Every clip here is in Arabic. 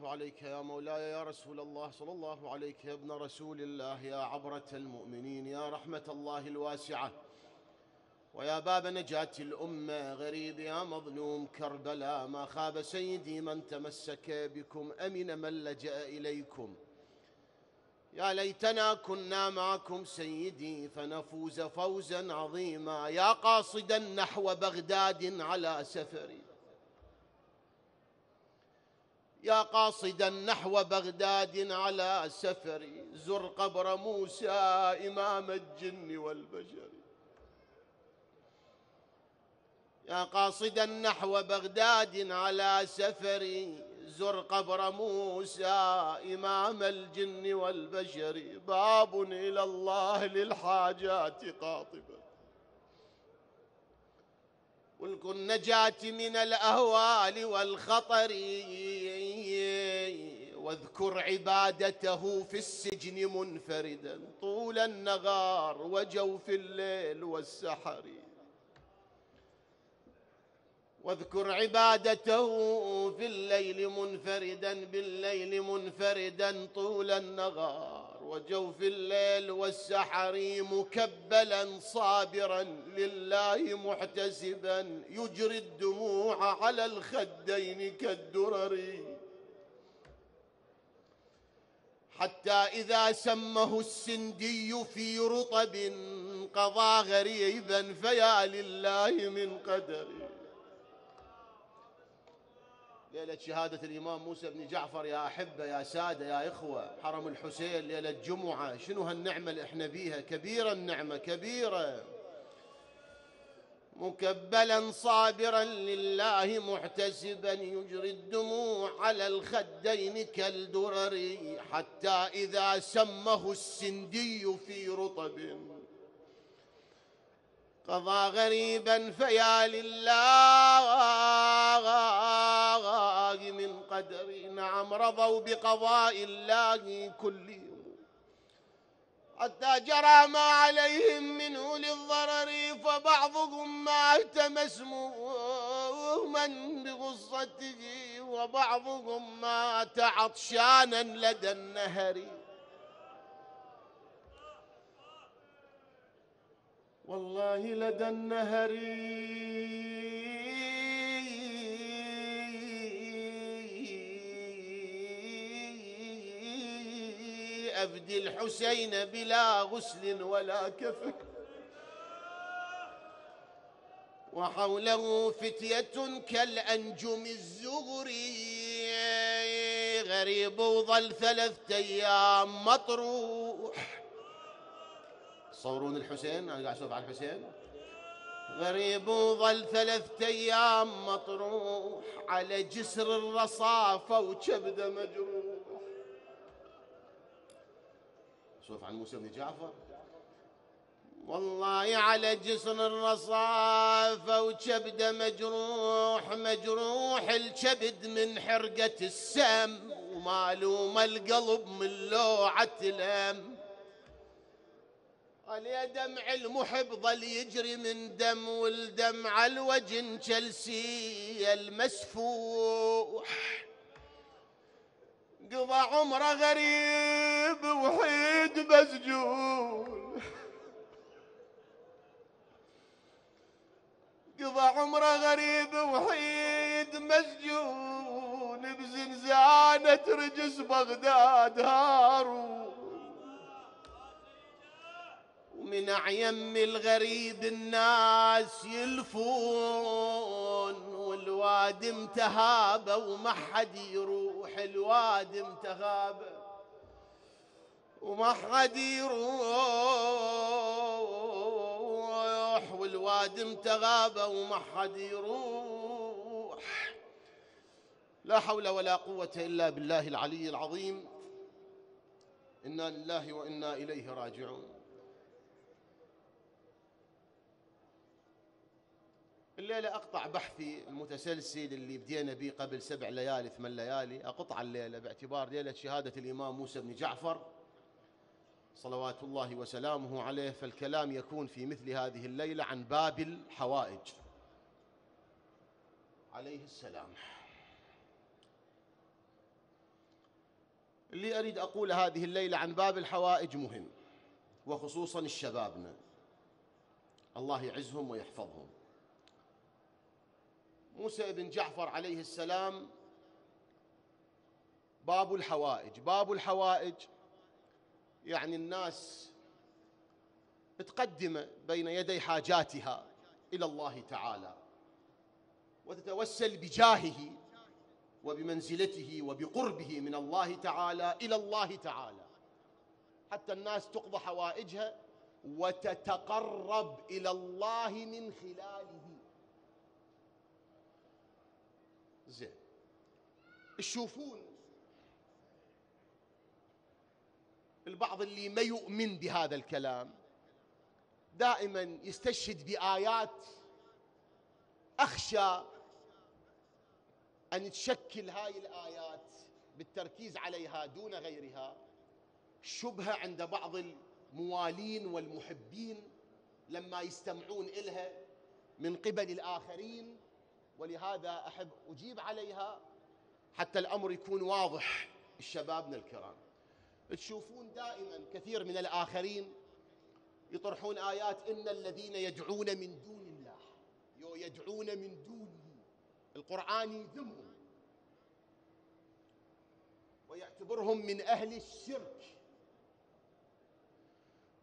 الله عليك يا مولاي يا رسول الله، صلى الله عليك يا ابن رسول الله، يا عبرة المؤمنين، يا رحمة الله الواسعة، ويا باب نجاة الأمة، غريب يا مظلوم كربلاء، ما خاب سيدي من تمسك بكم، أمن من لجأ إليكم. يا ليتنا كنا معكم سيدي فنفوز فوزا عظيما. يا قاصدا نحو بغداد على سفري، يا قاصدا نحو بغداد على سفري، زر قبر موسى إمام الجن والبشر. يا قاصدا نحو بغداد على سفري، زر قبر موسى إمام الجن والبشر. باب إلى الله للحاجات قاطبة، ولك النجاة من الأهوال والخطر، واذكر عبادته في السجن منفردا طول النغار وجوف الليل والسحر. واذكر عبادته في الليل منفردا بالليل منفردا طول النغار وجوف الليل والسحر، مكبلا صابرا لله محتسبا، يجري الدموع على الخدين كالدرر. حتى إذا سمه السندي في رطب قضى غريبا، فيا لله من قدر. ليلة شهادة الإمام موسى بن جعفر يا أحبة يا سادة يا إخوة، حرم الحسين ليلة جمعة، شنو هالنعمة اللي احنا بيها؟ كبيرة النعمة كبيرة. مكبلا صابرا لله محتسبا، يجري الدموع على الخدين كالدرر. حتى إذا سمه السندي في رطب قضى غريبا، فيا لله من قدر. نعم رضوا بقضاء الله كل، حتى جرى ما عليهم منه للضرر. فبعضهم ما اهتم مسموما بغصته، وبعضهم مات عطشانا لدى النهر. والله لدى النهر أفدي الحسين بلا غسل ولا كفن، وحوله فتية كالأنجم الزغري. غريب وظل 3 أيام مطروح، تصورون الحسين؟ أنا قاعد أشوف على الحسين. غريب وظل 3 أيام مطروح، على جسر الرصافة وكبده مجروح. شوف عن موسى بن جعفر، والله على جسر الرصافة وكبده مجروح، مجروح الكبد من حرقة السم، ومعلوم القلب من لوعة الهم. عليه دمع المحب ظل يجري من دم، والدمع الوجن جلسي المسفوح. قضى عمره غريب وحيد مسجون، قضى عمره غريب وحيد مسجون، بزنزانة رجس بغداد هارون. من عيم الغريب الناس يلفون، والواد امتهابه وما حد يروح، الواد امتهابه وما حد يروح، والواد امتهابه وما حد يروح. لا حول ولا قوة إلا بالله العلي العظيم. إنا لله وإنا إليه راجعون. الليلة أقطع بحثي المتسلسل اللي بدينا به قبل 7 ليالي 8 ليالي، أقطع الليلة باعتبار ليلة شهادة الإمام موسى بن جعفر صلوات الله وسلامه عليه، فالكلام يكون في مثل هذه الليلة عن باب الحوائج عليه السلام. اللي أريد أقول هذه الليلة عن باب الحوائج مهم، وخصوصاً الشبابنا، الله يعزهم ويحفظهم. موسى بن جعفر عليه السلام باب الحوائج. باب الحوائج يعني الناس متقدمة بين يدي حاجاتها إلى الله تعالى، وتتوسل بجاهه وبمنزلته وبقربه من الله تعالى إلى الله تعالى، حتى الناس تقضى حوائجها وتتقرب إلى الله من خلاله. زين، تشوفون البعض اللي ما يؤمن بهذا الكلام دائما يستشهد بآيات، أخشى أن تشكل هاي الآيات بالتركيز عليها دون غيرها شبهة عند بعض الموالين والمحبين لما يستمعون إلها من قبل الآخرين، ولهذا أحب أجيب عليها حتى الأمر يكون واضح. الشبابنا الكرام، تشوفون دائما كثير من الآخرين يطرحون آيات إن الذين يدعون من دون الله، يدعون من دونه، القرآن يذمهم ويعتبرهم من أهل الشرك،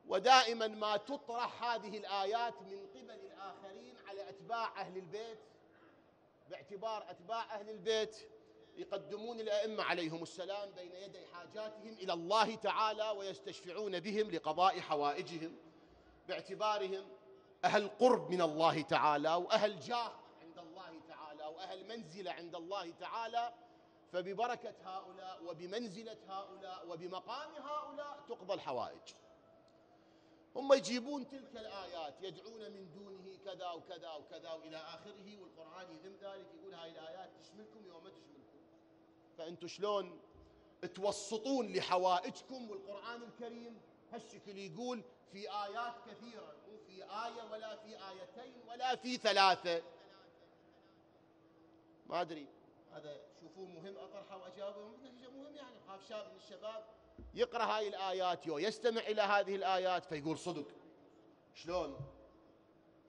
ودائما ما تطرح هذه الآيات من قبل الآخرين على أتباع أهل البيت، باعتبار أتباع أهل البيت يقدمون الأئمة عليهم السلام بين يدي حاجاتهم إلى الله تعالى ويستشفعون بهم لقضاء حوائجهم، باعتبارهم أهل قرب من الله تعالى وأهل جاه عند الله تعالى وأهل منزلة عند الله تعالى، فببركة هؤلاء وبمنزلة هؤلاء وبمقام هؤلاء تقضى الحوائج. هم يجيبون تلك الآيات، يدعون من دونه كذا وكذا وكذا وإلى آخره، والقرآن يذم ذلك، يقول هاي الآيات تشملكم يوم تشملكم، فأنتم شلون توسطون لحوائجكم والقرآن الكريم هالشكل يقول في آيات كثيرة، مو في آية ولا في آيتين ولا في ثلاثة. ما أدري، هذا شوفوه مهم أطرحه وأجاوبه، مهم يعني خاف شاب من الشباب يقرأ هاي الآيات ويستمع إلى هذه الآيات فيقول صدق، شلون؟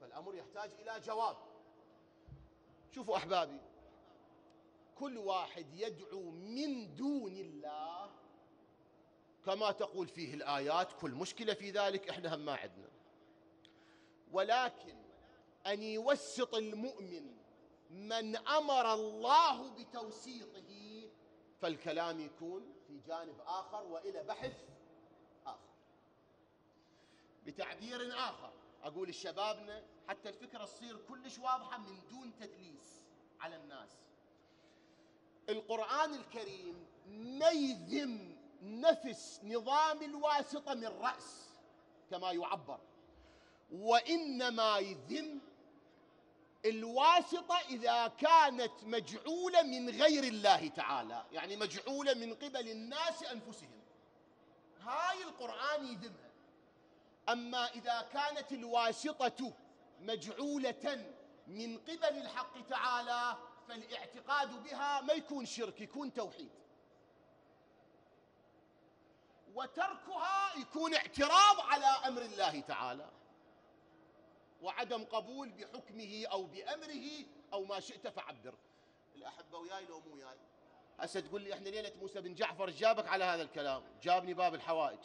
فالأمر يحتاج إلى جواب. شوفوا أحبابي، كل واحد يدعو من دون الله كما تقول فيه الآيات، كل مشكلة في ذلك إحنا هم ما عندنا، ولكن أن يوسط المؤمن من أمر الله بتوسيطه، فالكلام يكون في جانب آخر وإلى بحث آخر بتعبير آخر. أقول الشبابنا حتى الفكرة تصير كلش واضحة من دون تدليس على الناس. القرآن الكريم ما يذم نفس نظام الواسطة من رأس كما يعبر، وإنما يذم الواسطة إذا كانت مجعولة من غير الله تعالى، يعني مجعولة من قبل الناس أنفسهم، هاي القرآن يذمها. أما إذا كانت الواسطة مجعولة من قبل الحق تعالى فالاعتقاد بها ما يكون شرك، يكون توحيد، وتركها يكون اعتراض على أمر الله تعالى وعدم قبول بحكمه أو بأمره أو ما شئت فعبر. الأحبة وياي لو مو وياي هسه تقول لي إحنا ليلة موسى بن جعفر جابك على هذا الكلام، جابني باب الحوائج،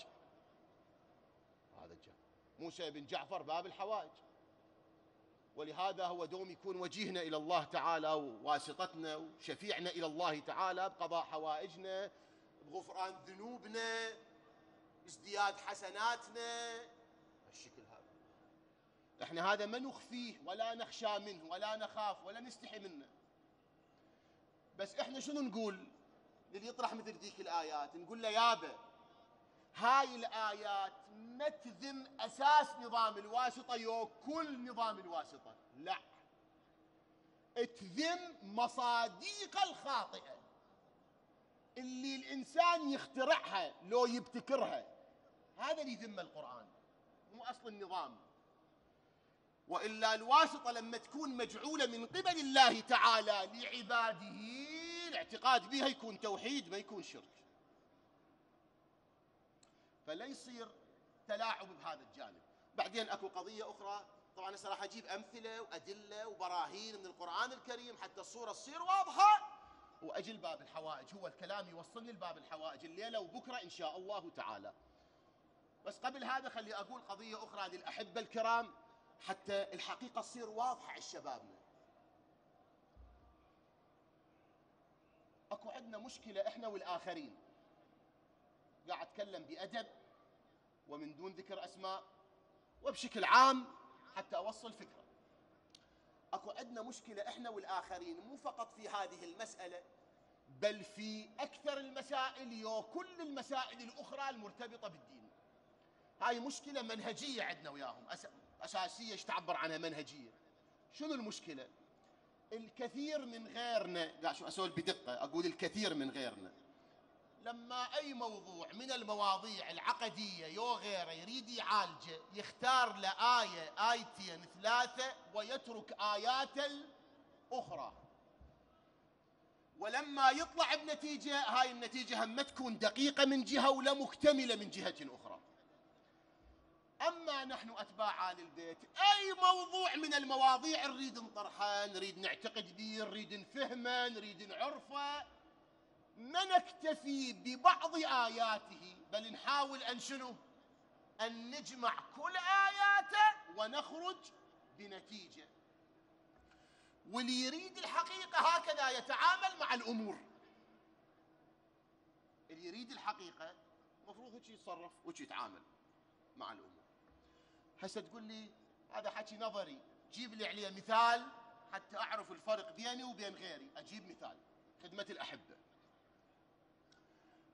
هذا جاب موسى بن جعفر باب الحوائج، ولهذا هو دوم يكون وجيهنا إلى الله تعالى وواسطتنا وشفيعنا إلى الله تعالى بقضاء حوائجنا، بغفران ذنوبنا، ازدياد حسناتنا. الشكل هذا احنا هذا ما نخفيه ولا نخشى منه ولا نخاف ولا نستحي منه، بس احنا شنو نقول للي يطرح مثل ذيك الآيات؟ نقول له يابا هاي الآيات ما تذم أساس نظام الواسطة، يو كل نظام الواسطة، لا، تذم مصادق الخاطئة اللي الإنسان يخترعها لو يبتكرها، هذا اللي يذم القرآن، مو أصل النظام. وإلا الواسطة لما تكون مجعولة من قبل الله تعالى لعباده الاعتقاد بها يكون توحيد ما يكون شرك. فلا يصير تلاعب بهذا الجانب. بعدين اكو قضية اخرى، طبعا هسه راح اجيب امثلة وادلة وبراهين من القرآن الكريم حتى الصورة تصير واضحة، واجل باب الحوائج هو الكلام يوصلني لباب الحوائج الليلة وبكرة ان شاء الله تعالى. بس قبل هذا خلي اقول قضية اخرى للأحبة الكرام حتى الحقيقة تصير واضحة على شبابنا. اكو عندنا مشكلة احنا والاخرين، قاعد اتكلم بادب ومن دون ذكر اسماء وبشكل عام حتى اوصل فكرة. اكو عندنا مشكلة احنا والاخرين مو فقط في هذه المسألة، بل في اكثر المسائل وكل المسائل الاخرى المرتبطة بالدين. هاي مشكلة منهجية عندنا وياهم اساسية، ايش تعبر عنها منهجية؟ شنو المشكلة؟ الكثير من غيرنا، لا شو اسولف بدقة، اقول الكثير من غيرنا لما اي موضوع من المواضيع العقدية يو غيره يريد يعالجه يختار له آية آيتين ثلاثة ويترك آيات الأخرى، ولما يطلع بنتيجة هاي النتيجة هم ما تكون دقيقة من جهة ولا مكتملة من جهة أخرى. أما نحن أتباع آل البيت أي موضوع من المواضيع نريد نطرحه، نريد نعتقد به، نريد نفهمه، نريد نعرفه، ما نكتفي ببعض آياته بل نحاول أن شنو؟ أن نجمع كل آياته ونخرج بنتيجة. واللي يريد الحقيقة هكذا يتعامل مع الأمور، اللي يريد الحقيقة المفروض هيك يتصرف وهيك يتعامل مع الأمور. هسه تقول لي هذا حكي نظري، جيب لي عليه مثال حتى أعرف الفرق بيني وبين غيري. أجيب مثال خدمة الأحبة.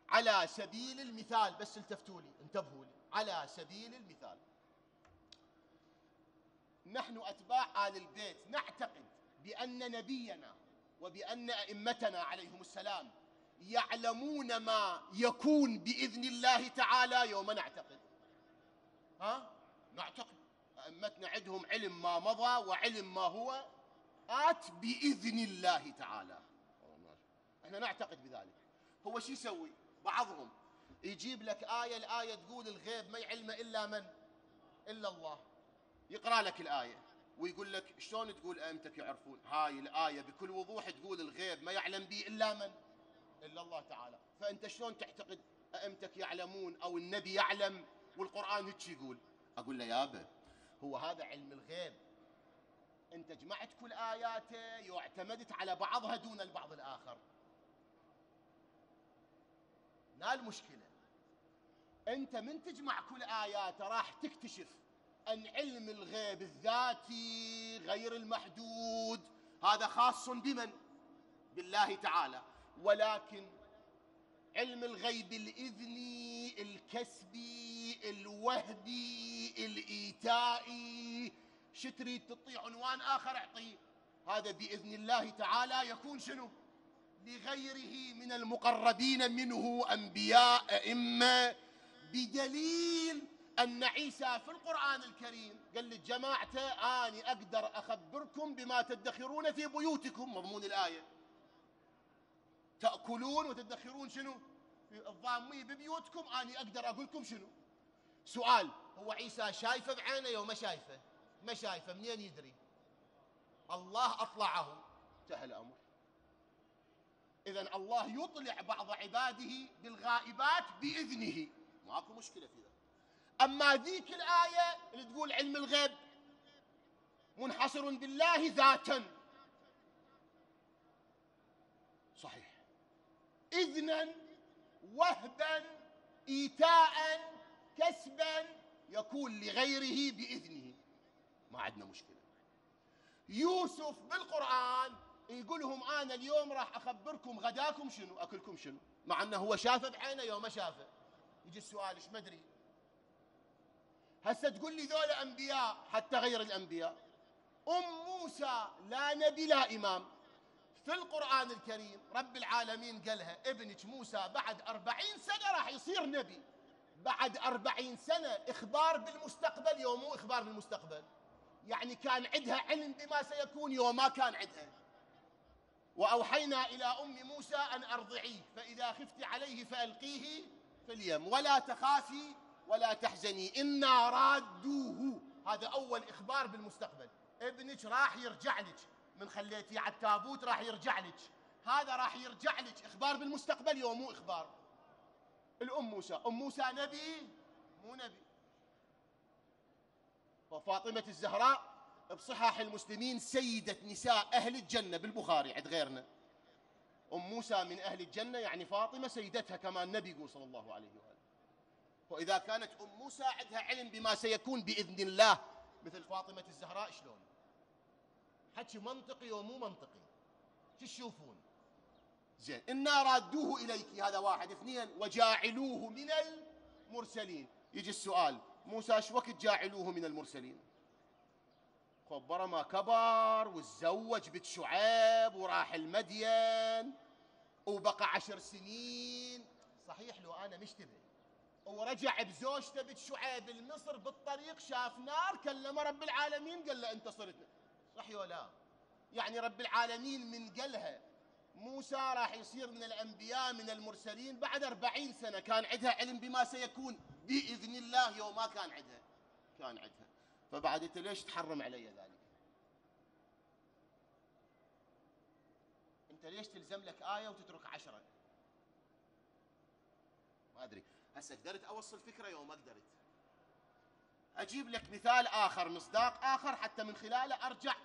على سبيل المثال، بس التفتوا لي انتبهوا لي، على سبيل المثال نحن أتباع آل البيت نعتقد بأن نبينا وبأن أئمتنا عليهم السلام يعلمون ما يكون بإذن الله تعالى يوم نعتقد. ها؟ نعتقد أئمتنا عندهم علم ما مضى وعلم ما هو آت بإذن الله تعالى، احنا نعتقد بذلك. هو شو يسوي؟ بعضهم يجيب لك آية، الآية تقول الغيب ما يعلمه إلا من؟ إلا الله. يقرأ لك الآية ويقول لك شلون تقول أئمتك يعرفون؟ هاي الآية بكل وضوح تقول الغيب ما يعلم به إلا من؟ إلا الله تعالى. فأنت شلون تعتقد أئمتك يعلمون أو النبي يعلم والقرآن هيك يقول؟ أقول له يابا هو هذا علم الغيب، أنت جمعت كل آياته واعتمدت على بعضها دون البعض الآخر. لا، المشكلة أنت من تجمع كل آيات راح تكتشف أن علم الغيب الذاتي غير المحدود هذا خاص بمن؟ بالله تعالى. ولكن علم الغيب الإذني الكسبي الوهبي الإيتائي، شتريد تطيع عنوان آخر اعطيه، هذا بإذن الله تعالى يكون شنو؟ لغيره من المقربين منه أنبياء أئمة، بدليل أن عيسى في القرآن الكريم قال لجماعته أني أقدر أخبركم بما تدخرون في بيوتكم، مضمون الآية تأكلون وتدخرون شنو؟ الضامية ببيوتكم، أني أقدر أقول لكم شنو؟ سؤال، هو عيسى شايفه بعينه يوم ما شايفه؟ ما شايفه، منين يدري؟ الله أطلعه، انتهى الأمر. إذن الله يطلع بعض عباده بالغائبات بإذنه، ماكو مشكلة في ذلك. أما ذيك الآية اللي تقول علم الغيب منحصر بالله ذاتا، صحيح إذنا وهبا إيتاء كسبا يكون لغيره بإذنه، ما عندنا مشكلة. يوسف بالقرآن يقول لهم أنا اليوم راح أخبركم غداكم شنو، أكلكم شنو، مع أنه هو شافه بعينه يوم ما شافه. يجي السؤال إيش ما أدري. هسه تقول لي ذول أنبياء حتى غير الأنبياء، أم موسى لا نبي لا إمام، في القرآن الكريم رب العالمين قالها ابنك موسى بعد 40 سنة راح يصير نبي. بعد 40 سنة إخبار بالمستقبل يوم مو إخبار بالمستقبل، يعني كان عندها علم بما سيكون يوم ما كان عندها. وأوحينا إلى أم موسى أن أرضعيه فإذا خفت عليه فألقيه في اليم ولا تخافي ولا تحزني إنا رادوه. هذا أول إخبار بالمستقبل، ابنك راح يرجع لك، من خليتيه على التابوت راح يرجع لك، هذا راح يرجع لك، إخبار بالمستقبل يوم مو إخبار. الأم موسى، أم موسى نبي مو نبي. وفاطمة الزهراء بصحاح المسلمين سيدة نساء أهل الجنة بالبخاري عند غيرنا. أم موسى من أهل الجنة، يعني فاطمة سيدتها كما النبي يقول صلى الله عليه وآله. وإذا كانت أم موسى عندها علم بما سيكون بإذن الله مثل فاطمة الزهراء، شلون؟ حكي منطقي ومو منطقي. شو تشوفون؟ زين، إنا رادوه إليك، هذا واحد. اثنين، وجاعلوه من المرسلين. يجي السؤال، موسى شو وقت جاعلوه من المرسلين؟ خبره ما كبر وتزوج بنت شعيب وراح المدين وبقى 10 سنين، صحيح لو أنا مشتبه، ورجع بزوجته بنت شعيب لمصر، بالطريق شاف نار، كلمه رب العالمين قال له أنت صرت، صحيح ولا؟ يعني رب العالمين من قالها موسى راح يصير من الأنبياء من المرسلين بعد 40 سنة، كان عندها علم بما سيكون بإذن الله، يوم ما كان عندها كان عندها. فبعد أنت ليش تحرم علي ذلك؟ أنت ليش تلزم لك آية وتترك 10؟ ما أدري، هسه قدرت أوصل فكرة يوم ما قدرت. أجيب لك مثال آخر، مصداق آخر، حتى من خلاله أرجع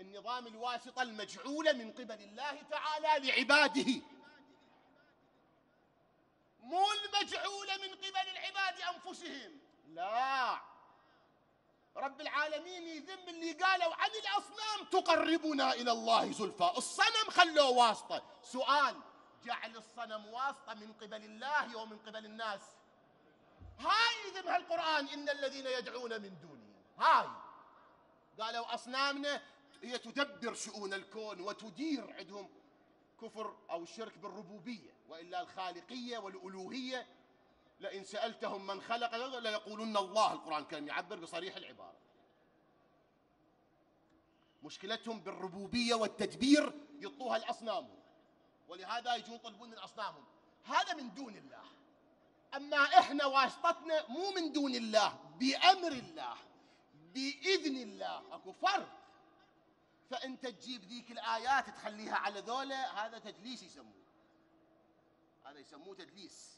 النظام الواسطة المجعولة من قبل الله تعالى لعباده، مو المجعولة من قبل العباد أنفسهم، لا، رب العالمين يذم اللي قالوا عن الأصنام تقربنا إلى الله زلفى، الصنم خلوه واسطة. سؤال، جعل الصنم واسطة من قبل الله ومن قبل الناس؟ هاي يذمها القرآن، إن الذين يدعون من دونه، هاي قالوا أصنامنا هي تدبر شؤون الكون وتدير، عندهم كفر أو شرك بالربوبية، وإلا الخالقية والألوهية، لئن سألتهم من خلق ليقولن الله، القرآن الكريم يعبر بصريح العبارة. مشكلتهم بالربوبية والتدبير يطوها الأصنام، ولهذا يجون يطلبون من أصنامهم، هذا من دون الله. أما إحنا واسطتنا مو من دون الله، بأمر الله بإذن الله، أكو فرق. فأنت تجيب ذيك الآيات تخليها على ذولا، هذا تدليس يسموه، هذا يسموه تدليس،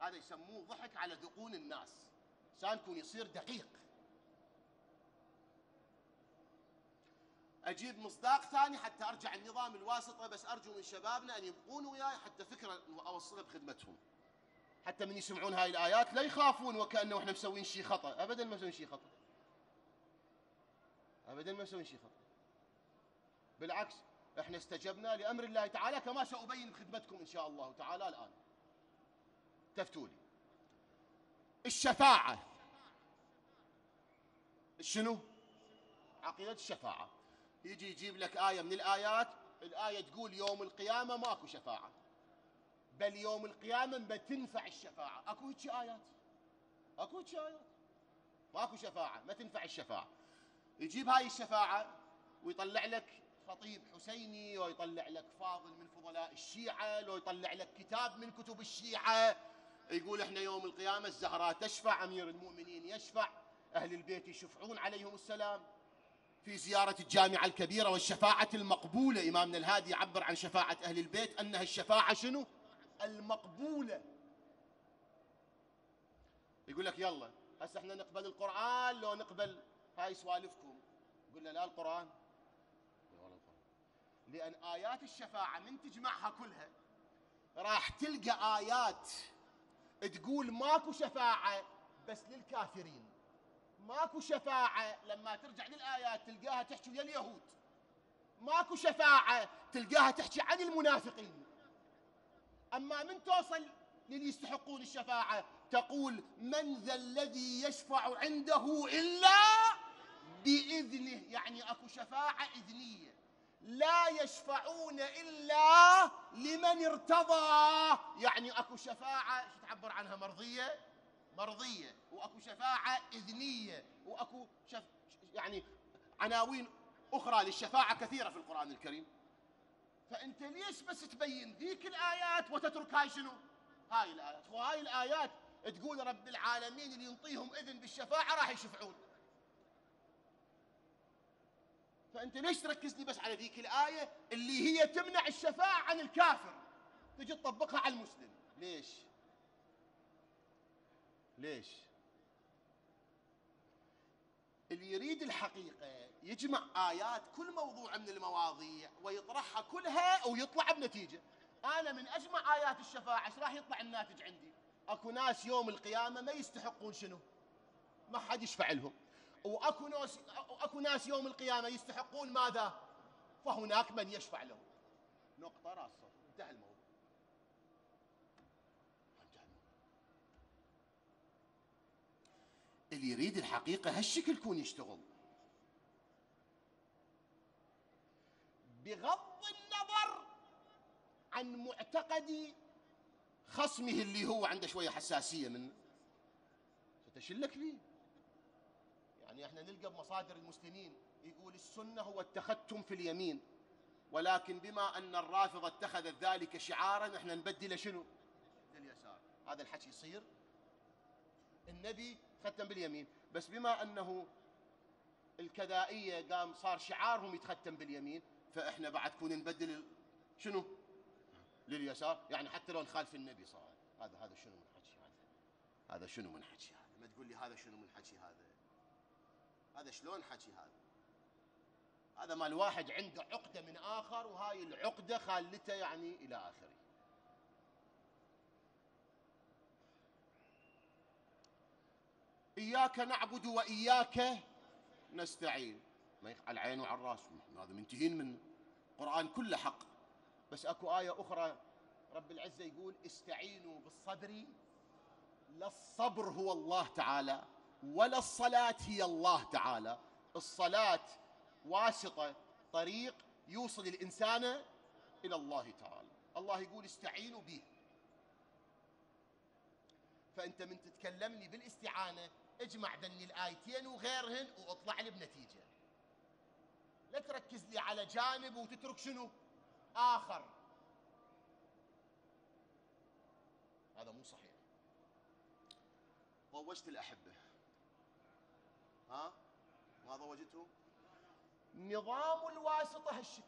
هذا يسموه ضحك على ذقون الناس، سانكون يصير دقيق. أجيب مصداق ثاني حتى أرجع النظام الواسطة، بس أرجو من شبابنا أن يبقون وياي حتى فكرة أوصلها بخدمتهم، حتى من يسمعون هاي الآيات لا يخافون وكأنه إحنا مسوين شيء خطأ. أبداً ما مسوين شيء خطأ، أبداً ما مسوين شيء خطأ، بالعكس احنا استجبنا لامر الله تعالى كما سأبين خدمتكم ان شاء الله تعالى. الان تفتولي الشفاعة، شنو؟ عقيدة الشفاعة. يجي يجيب لك آية من الآيات، الآية تقول يوم القيامة ماكو شفاعة، بل يوم القيامة ما تنفع الشفاعة. اكو هيك آيات، اكو هيك آيات، ماكو شفاعة، ما تنفع الشفاعة. يجيب هاي الشفاعة ويطلع لك خطيب حسيني، ويطلع لك فاضل من فضلاء الشيعة، لو يطلع لك كتاب من كتب الشيعة يقول احنا يوم القيامة الزهراء تشفع، أمير المؤمنين يشفع، أهل البيت يشفعون عليهم السلام. في زيارة الجامعة الكبيرة والشفاعة المقبولة، إمامنا الهادي يعبر عن شفاعة أهل البيت أنها الشفاعة شنو؟ المقبولة. يقول لك يلا هسه احنا نقبل القرآن لو نقبل هاي سوالفكم، قلنا لا القرآن، لأن آيات الشفاعة من تجمعها كلها راح تلقى آيات تقول ماكو شفاعة بس للكافرين، ماكو شفاعة، لما ترجع للآيات تلقاها تحكي ويا اليهود، ماكو شفاعة تلقاها تحكي عن المنافقين، أما من توصل للي يستحقون الشفاعة تقول من ذا الذي يشفع عنده إلا بإذنه، يعني أكو شفاعة إذنية، لا يشفعون إلا لمن ارتضى، يعني أكو شفاعة شو تعبر عنها؟ مرضية، مرضية، وأكو شفاعة إذنية، وأكو يعني عناوين أخرى للشفاعة كثيرة في القرآن الكريم. فأنت ليش بس تبين ذيك الآيات وتترك هاي شنو؟ هاي الآيات، وهاي الآيات تقول رب العالمين اللي ينطيهم إذن بالشفاعة راح يشفعون. فأنت ليش تركز لي بس على ذيك الآية اللي هي تمنع الشفاعة عن الكافر تجي تطبقها على المسلم؟ ليش؟ اللي يريد الحقيقة يجمع آيات كل موضوع من المواضيع ويطرحها كلها ويطلع بنتيجة. أنا من أجمع آيات الشفاعة إيش راح يطلع الناتج عندي؟ أكو ناس يوم القيامة ما يستحقون شنو؟ ما حد يشفع لهم. وأكو ناس يوم القيامة يستحقون ماذا؟ فهناك من يشفع لهم. نقطة راس صفر، انتهى الموضوع. اللي يريد الحقيقة هالشكل كون يشتغل، بغض النظر عن معتقد خصمه اللي هو عنده شوية حساسية منه. ستشلك لي يعني احنا نلقى بمصادر المسلمين يقول السنة هو التختم في اليمين، ولكن بما أن الرافضة اتخذت ذلك شعارا احنا نبدله شنو؟ لليسار. هذا الحكي يصير؟ النبي ختم باليمين، بس بما أنه الكذائية قام صار شعارهم يتختم باليمين، فإحنا بعد كون نبدل شنو؟ لليسار. يعني حتى لو نخالف النبي صار هذا شنو من حكي هذا؟ هذا شنو من حكي هذا؟ ما تقول لي هذا شنو من حكي هذا؟ هذا شلون حكي هذا؟ هذا مال واحد عنده عقدة من آخر وهاي العقدة خالته يعني إلى آخره. إياك نعبد وإياك نستعين، ما على العين وعلى الراس، هذا منتهين من القرآن كله حق. بس أكو آية أخرى رب العزة يقول استعينوا بالصبر، لا الصبر هو الله تعالى ولا الصلاة هي الله تعالى. الصلاة واسطة، طريق يوصل الإنسان إلى الله تعالى. الله يقول استعينوا به، فأنت من تتكلمني بالاستعانة اجمع بين الآيتين وغيرهن واطلع لي بنتيجة. لا تركز لي على جانب وتترك شنو؟ آخر. هذا مو صحيح. ضوجت الأحبة، ها؟ ما ضوجتهم؟ نظام الواسطة هالشكل.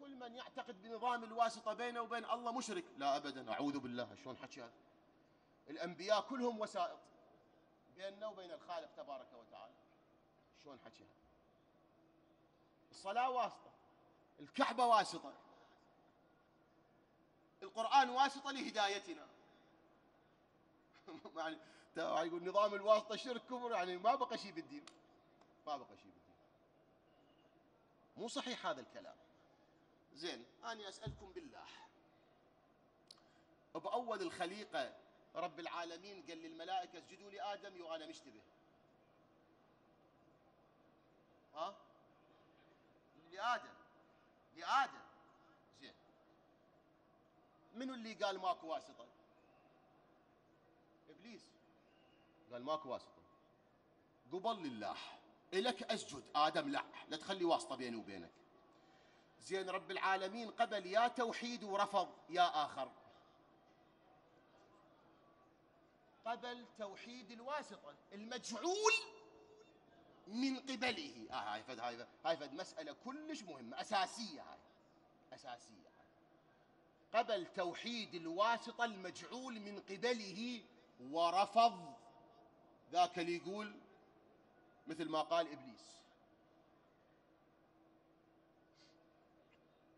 كل من يعتقد بنظام الواسطة بينه وبين الله مشرك، لا أبداً، أعوذ بالله، شلون حكي هذا؟ الأنبياء كلهم وسائط بيننا وبين الخالق تبارك وتعالى، شلون حكي هذا؟ الصلاة واسطة، الكعبة واسطة، القرآن واسطة لهدايتنا. يعني يقول نظام الواسطة شرك كبر، يعني ما بقى شيء بالدين، ما بقى شيء بالدين. مو صحيح هذا الكلام. زين، أنا أسألكم بالله، بأول الخليقة رب العالمين قال للملائكة اسجدوا لآدم وأنا مشتبه، ها؟ لآدم. زين، منو اللي قال ماكو واسطة؟ إبليس قال ماكو واسطة، قبل لله إلك أسجد، آدم لا تخلي واسطة بيني وبينك. زين، رب العالمين قبل يا توحيد ورفض يا آخر. قبل توحيد الواسطة المجعول من قبله. هاي فد مسألة كلش مهمة، أساسية هاي، أساسية. قبل توحيد الواسطة المجعول من قبله ورفض ذاك اللي يقول مثل ما قال إبليس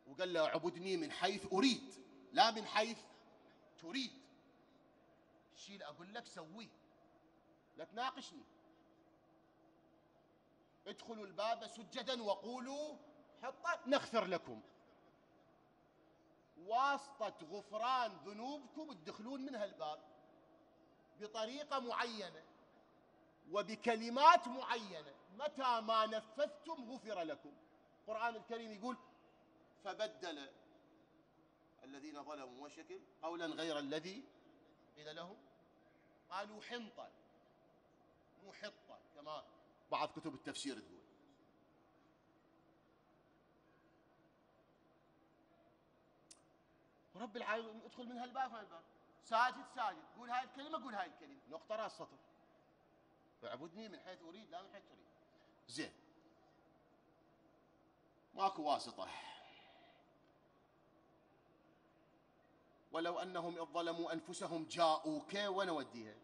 وقال له اعبدني من حيث أريد لا من حيث تريد. الشيء اللي أقول لك سويه، لا تناقشني. ادخلوا الباب سجدا وقولوا حطة نغفر لكم، واسطة غفران ذنوبكم تدخلون من هالباب بطريقة معينة وبكلمات معينة، متى ما نفذتم غفر لكم. القرآن الكريم يقول فبدل الذين ظلموا وشكوا قولا غير الذي قيل لهم قالوا حنطة، مو حطة كما بعض كتب التفسير تقول. رب العالمين ادخل من هالباب ساجد ساجد، قول هاي الكلمة قول هاي الكلمة، نقطة راس سطر. اعبدني من حيث أريد لا من حيث تريد. زين. ماكو واسطة. ولو أنهم إذ ظلموا أنفسهم جاءوك وأنا أوديها.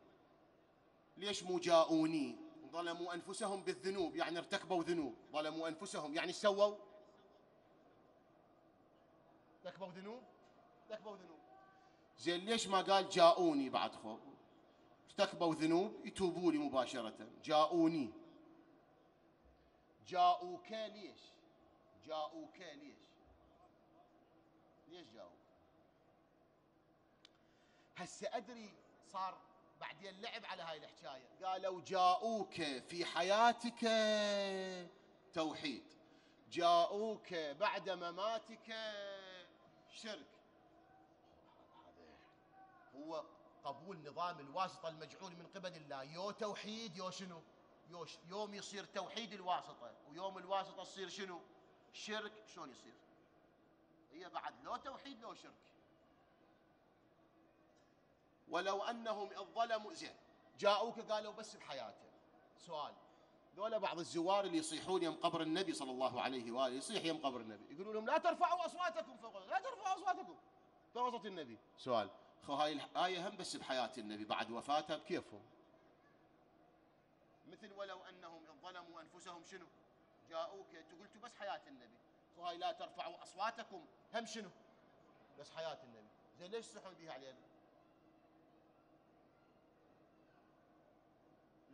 ليش مو جاءوني؟ ظلموا أنفسهم بالذنوب، يعني ارتكبوا ذنوب، ظلموا أنفسهم يعني سووا ارتكبوا ذنوب، ارتكبوا ذنوب. زين ليش ما قال جاءوني بعد خوف؟ ارتكبوا ذنوب يتوبوا لي مباشرة، جاءوني. جاءوك ليش؟ جاءوك ليش؟ ليش جاءوك؟ هسه أدري صار بعدين لعب على هاي الحكاية، قالوا جاءوك في حياتك توحيد، جاءوك بعد مماتك شرك. هو قبول نظام الواسطة المجعول من قبل الله، يو توحيد يو شنو؟ يوم يصير توحيد الواسطة ويوم الواسطة تصير شنو؟ شرك. شلون يصير؟ هي بعد لو توحيد لو شرك. ولو انهم اذ ظلموا، زين جاءوك قالوا بس بحياته. سؤال، ذولا بعض الزوار اللي يصيحون يم قبر النبي صلى الله عليه واله، يصيح يم قبر النبي، يقولون لهم لا ترفعوا اصواتكم فوق، لا ترفعوا اصواتكم فوق صوت النبي. سؤال، خو هاي الآية هم بس بحياة النبي، بعد وفاته بكيفهم؟ مثل ولو انهم اذ ظلموا انفسهم شنو؟ جاءوك، انتوا قلتوا بس حياة النبي، خو هاي لا ترفعوا اصواتكم هم شنو؟ بس حياة النبي. زين ليش تصيحون بها علينا؟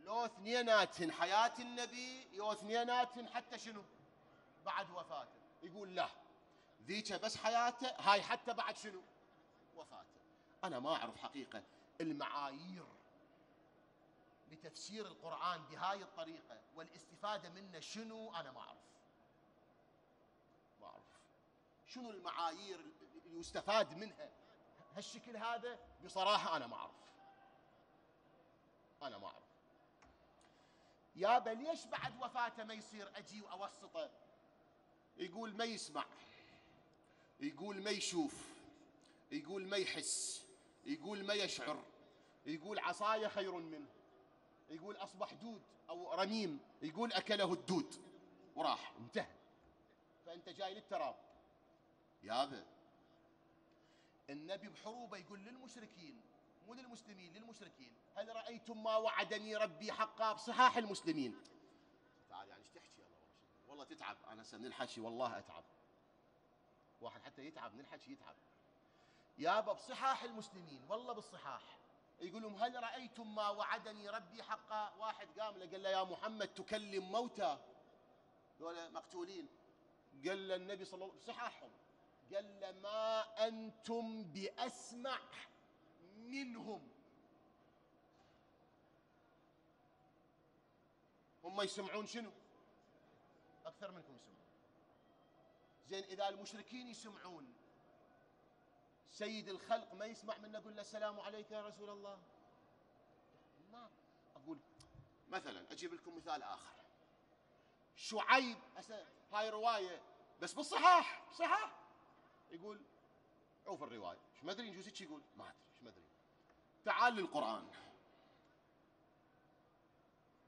لو اثنيناتهن حياة النبي لو اثنيناتهن حتى شنو؟ بعد وفاته. يقول لا، ذيك بس حياته، هاي حتى بعد شنو؟ وفاته. أنا ما أعرف حقيقة المعايير لتفسير القرآن بهاي الطريقة والاستفادة منه شنو، أنا ما أعرف. ما أعرف شنو المعايير اللي يستفاد منها هالشكل هذا، بصراحة أنا ما أعرف. أنا ما أعرف. يابا ليش بعد وفاته ما يصير اجي واوسطه؟ يقول ما يسمع، يقول ما يشوف، يقول ما يحس، يقول ما يشعر، يقول عصايا خير منه، يقول اصبح دود او رميم، يقول اكله الدود وراح انتهى. فانت جاي للتراب يابا. النبي بحروبه يقول للمشركين، مو للمسلمين، للمشركين، هل رأيتم ما وعدني ربي حقا بصحاح المسلمين. تعال يعني ايش تحكي يا الله، والله تتعب. انا هسه من الحكي والله اتعب، واحد حتى يتعب من الحكي يتعب. يابا بصحاح المسلمين، والله بالصحاح، يقول لهم هل رأيتم ما وعدني ربي حقا. واحد قام له قال له يا محمد تكلم موتى، دول مقتولين. قال له النبي صلى الله عليه وسلم بصحاحهم، قال له ما انتم باسمع منهم. هم يسمعون شنو؟ أكثر منكم يسمعون. زين إذا المشركين يسمعون، سيد الخلق ما يسمع منا، أقول له السلام عليك يا رسول الله. ما أقول مثلا، أجيب لكم مثال آخر. شعيب، هاي رواية بس بالصحاح، صحاح. يقول عوف الرواية، مش ما أدري يجوز هيك يقول، ما أدري مش ما أدري. تعال للقرآن،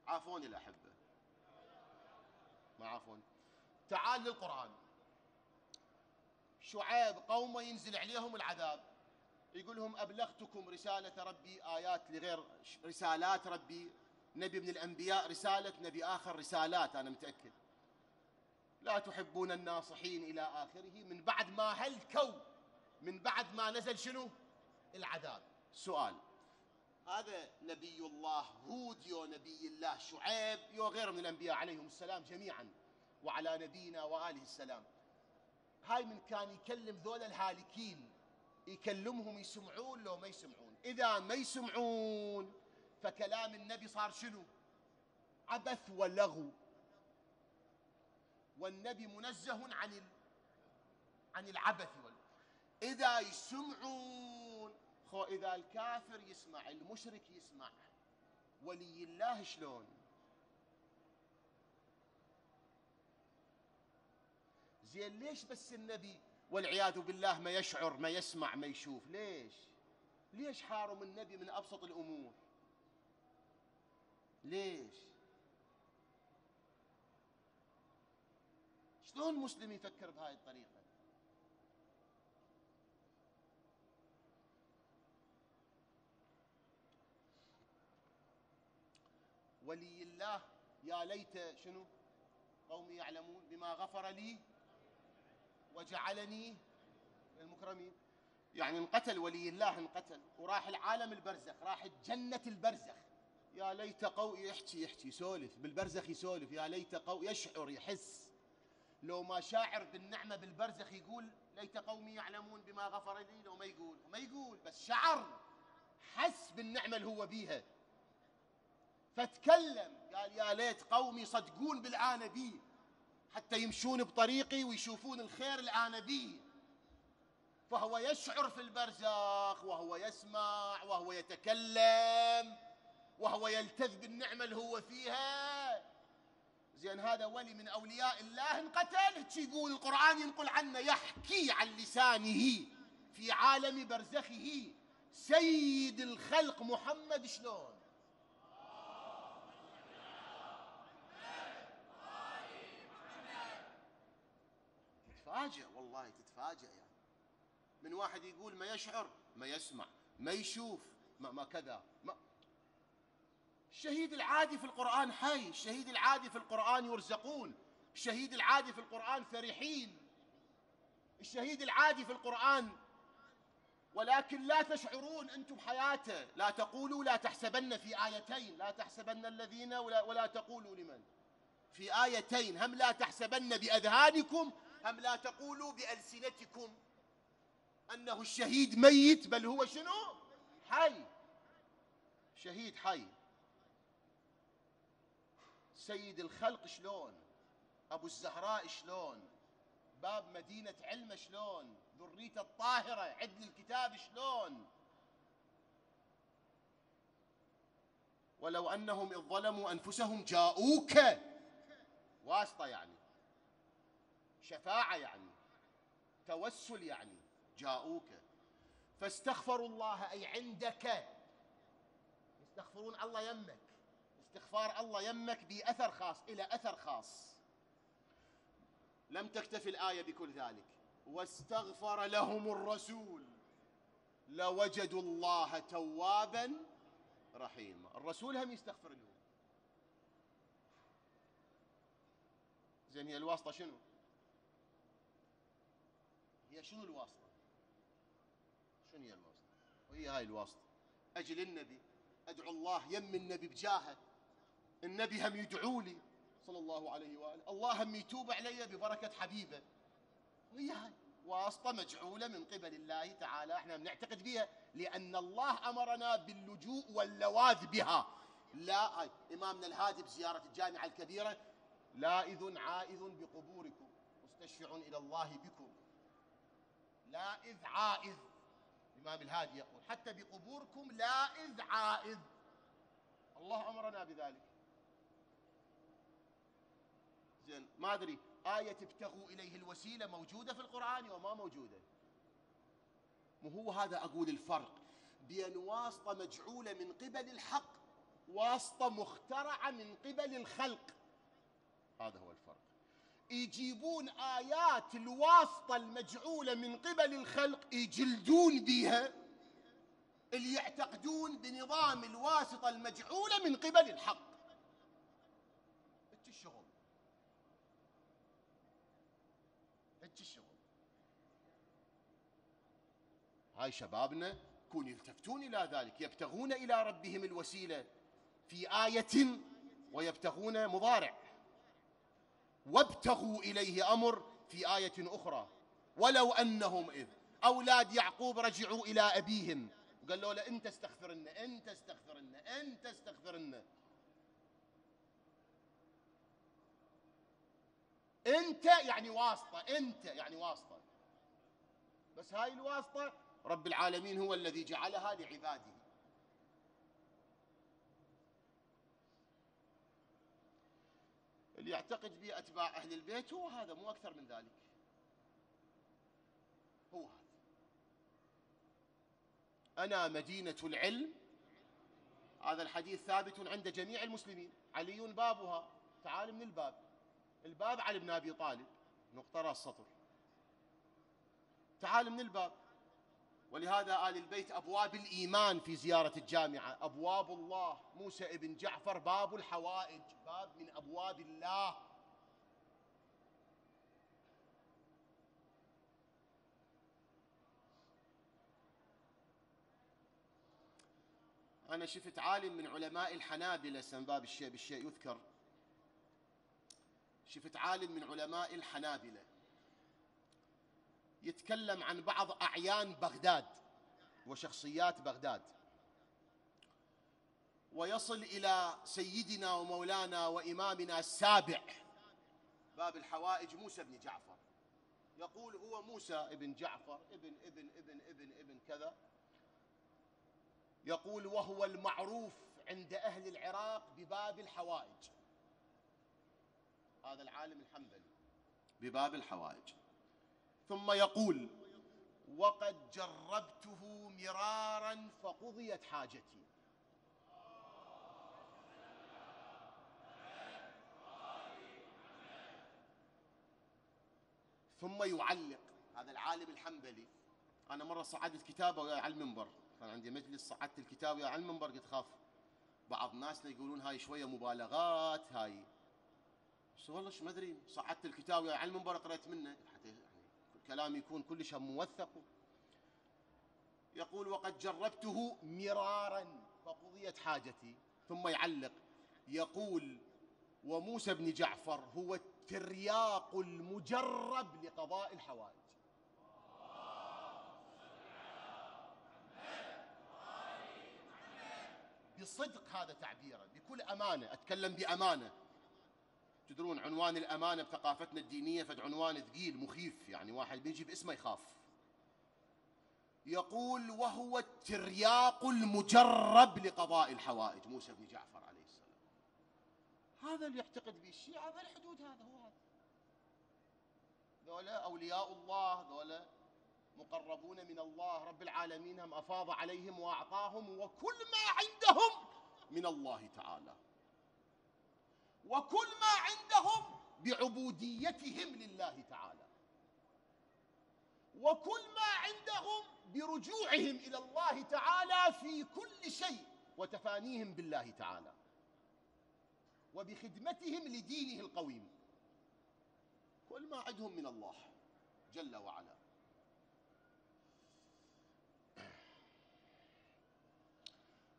عافوني الأحبة، ما عافوني. تعال للقرآن، شعيب قومه ينزل عليهم العذاب، يقول لهم أبلغتكم رسالة ربي، آيات لغير رسالات ربي، نبي من الأنبياء رسالة، نبي آخر رسالات، أنا متأكد. لا تحبون الناصحين إلى آخره، من بعد ما هلكوا، من بعد ما نزل شنو؟ العذاب. سؤال، هذا نبي الله هود يو نبي الله شعيب يو غير من الأنبياء عليهم السلام جميعا وعلى نبينا وآله السلام، هاي من كان يكلم ذول الهالكين يكلمهم يسمعون لو ما يسمعون؟ إذا ما يسمعون فكلام النبي صار شنو؟ عبث ولغو، والنبي منزه عن العبث واللغو. إذا يسمعون، خو إذا الكافر يسمع، المشرك يسمع، ولي الله شلون؟ زين ليش بس النبي والعياذ بالله ما يشعر ما يسمع ما يشوف؟ ليش؟ ليش حارم النبي من أبسط الأمور؟ ليش؟ شلون مسلم يفكر بهاي الطريقة؟ ولي الله يا ليت شنو؟ قومي يعلمون بما غفر لي وجعلني المكرمين. يعني انقتل ولي الله، انقتل وراح العالم البرزخ، راح جنة البرزخ. يا ليت قومي، يحكي يسولف بالبرزخ، يسولف يا ليت قومي، يشعر يحس. لو ما شاعر بالنعمة بالبرزخ يقول ليت قومي يعلمون بما غفر لي، لو ما يقول بس شعر، حس بالنعمة اللي هو بيها فتكلم، قال يا ليت قومي صدقون بالآن بي حتى يمشون بطريقي ويشوفون الخير الآن بي. فهو يشعر في البرزخ وهو يسمع وهو يتكلم وهو يلتذ بالنعمة اللي هو فيها. زين هذا ولي من أولياء الله انقتل، يقول القرآن ينقل عنه يحكي عن لسانه في عالم برزخه سيد الخلق محمد. شلون؟ تتفاجئ والله، تتفاجئ يعني من واحد يقول ما يشعر ما يسمع ما يشوف ما كذا ما. الشهيد العادي في القرآن حي، الشهيد العادي في القرآن يرزقون، الشهيد العادي في القرآن فرحين، الشهيد العادي في القرآن. ولكن لا تشعرون أنتم حياته. لا تقولوا لا تحسبن في آيتين، لا تحسبن الذين ولا تقولوا لمن في آيتين، هم لا تحسبن بأذهانكم هم لا تقولوا بألسنتكم أنه الشهيد ميت، بل هو شنو؟ حي، شهيد حي سيد الخلق. شلون أبو الزهراء، شلون باب مدينة علمة، شلون ذريته الطاهرة عدل الكتاب، شلون ولو أنهم إذ ظلموا أنفسهم جاءوك، واسطة يعني شفاعة يعني توسل يعني جاءوك فاستغفروا الله أي عندك. يستغفرون الله يمك، استغفار الله يمك بأثر خاص، إلى أثر خاص. لم تكتف الآية بكل ذلك، واستغفر لهم الرسول لوجدوا الله توابا رحيما. الرسول هم يستغفر لهم. زين هي الواسطة شنو؟ هي شنو الواسطة؟ شنو هي الواسطة؟ وهي هاي الواسطة أجل النبي، أدعو الله يم النبي بجاهه، النبي هم يدعو لي صلى الله عليه وآله، الله هم يتوب علي ببركة حبيبه. وهي هاي واسطة مجعولة من قبل الله تعالى، احنا بنعتقد بها لأن الله أمرنا باللجوء واللواذ بها. لا هاي إمامنا الهادي بزيارة الجامعة الكبيرة، لائذ عائذ بقبوركم مستشفع إلى الله بكم. لائذ عائذ، الإمام الهادي يقول حتى بقبوركم لائذ عائذ، الله أمرنا بذلك. زين ما أدري آية ابتغوا إليه الوسيلة موجودة في القرآن وما موجودة؟ مو هو هذا أقول الفرق بين واسطة مجعولة من قبل الحق، واسطة مخترعة من قبل الخلق. هذا هو الفرق. يجيبون آيات الواسطة المجعولة من قبل الخلق يجلدون بها اللي يعتقدون بنظام الواسطة المجعولة من قبل الحق. هيك الشغل. هاي شبابنا كون يلتفتون إلى ذلك، يبتغون إلى ربهم الوسيلة في آية ويبتغون مضارع، وابتغوا إليه أمر في آية أخرى. ولو أنهم إذ أولاد يعقوب رجعوا إلى أبيهم وقالوا له أنت استغفر لنا يعني واسطة. بس هاي الواسطة رب العالمين هو الذي جعلها لعباده. اللي يعتقد به أتباع أهل البيت هو هذا، مو أكثر من ذلك، هو هذا. أنا مدينة العلم. هذا الحديث ثابت عند جميع المسلمين. علي بابها، تعال من الباب، الباب علي بن أبي طالب، نقطة راس سطر، تعال من الباب. ولهذا آل البيت أبواب الإيمان في زيارة الجامعة، أبواب الله. موسى بن جعفر باب الحوائج، باب من أبواب الله. أنا شفت عالم من علماء الحنابلة، سنباب الشيء يذكر، شفت عالم من علماء الحنابلة يتكلم عن بعض أعيان بغداد وشخصيات بغداد، ويصل إلى سيدنا ومولانا وإمامنا السابع باب الحوائج موسى بن جعفر. يقول هو موسى بن جعفر ابن ابن ابن ابن ابن كذا، يقول وهو المعروف عند أهل العراق بباب الحوائج. هذا العالم الحنبلي بباب الحوائج. ثم يقول وقد جربته مرارا فقضيت حاجتي. ثم يعلق هذا العالم الحنبلي، أنا مرة صعدت كتابه وياي على المنبر، كان عندي مجلس، صعدت الكتاب وياي على المنبر، قلت خاف بعض الناس يقولون هاي شوية مبالغات هاي، بس والله ما أدري، صعدت الكتاب وياي على المنبر قرأت منه حتى كلام يكون كلش موثق. يقول وقد جربته مرارا فقضيت حاجتي. ثم يعلق يقول وموسى بن جعفر هو الترياق المجرب لقضاء الحوائج. بصدق هذا تعبيرا، بكل أمانة، أتكلم بأمانة. تدرون عنوان الأمانة بثقافتنا الدينية فد عنوان ثقيل مخيف، يعني واحد بيجي باسمه يخاف. يقول وهو الترياق المجرب لقضاء الحوائج موسى بن جعفر عليه السلام. هذا اللي يعتقد به الشيعة، هذا الحدود، هذا هو هذا. ذولا أولياء الله، ذولا مقربون من الله، رب العالمين هم أفاض عليهم وأعطاهم، وكل ما عندهم من الله تعالى، وكل ما عندهم بعبوديتهم لله تعالى، وكل ما عندهم برجوعهم إلى الله تعالى في كل شيء، وتفانيهم بالله تعالى، وبخدمتهم لدينه القويم. كل ما عندهم من الله جل وعلا.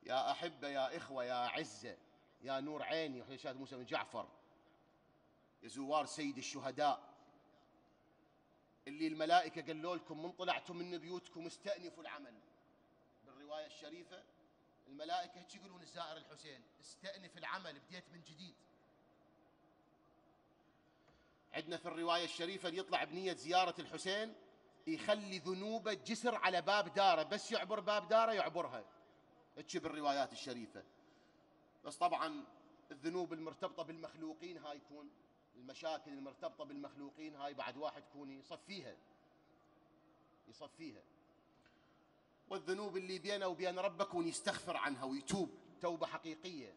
يا أحبة، يا إخوة، يا عزة، يا نور عيني وحيشات موسى بن جعفر، يا زوار سيد الشهداء، اللي الملائكة قالوا لكم من طلعتم من بيوتكم استأنفوا العمل. بالرواية الشريفة الملائكة هيك يقولون الزائر الحسين استأنف العمل، بديت من جديد. عندنا في الرواية الشريفة اللي يطلع بنية زيارة الحسين يخلي ذنوبه جسر على باب داره، بس يعبر باب داره يعبرها، هيك بالروايات الشريفة. بس طبعا الذنوب المرتبطه بالمخلوقين هاي، يكون المشاكل المرتبطه بالمخلوقين هاي بعد واحد يكون يصفيها، والذنوب اللي بينه وبين ربك ويستغفر عنها ويتوب توبه حقيقيه.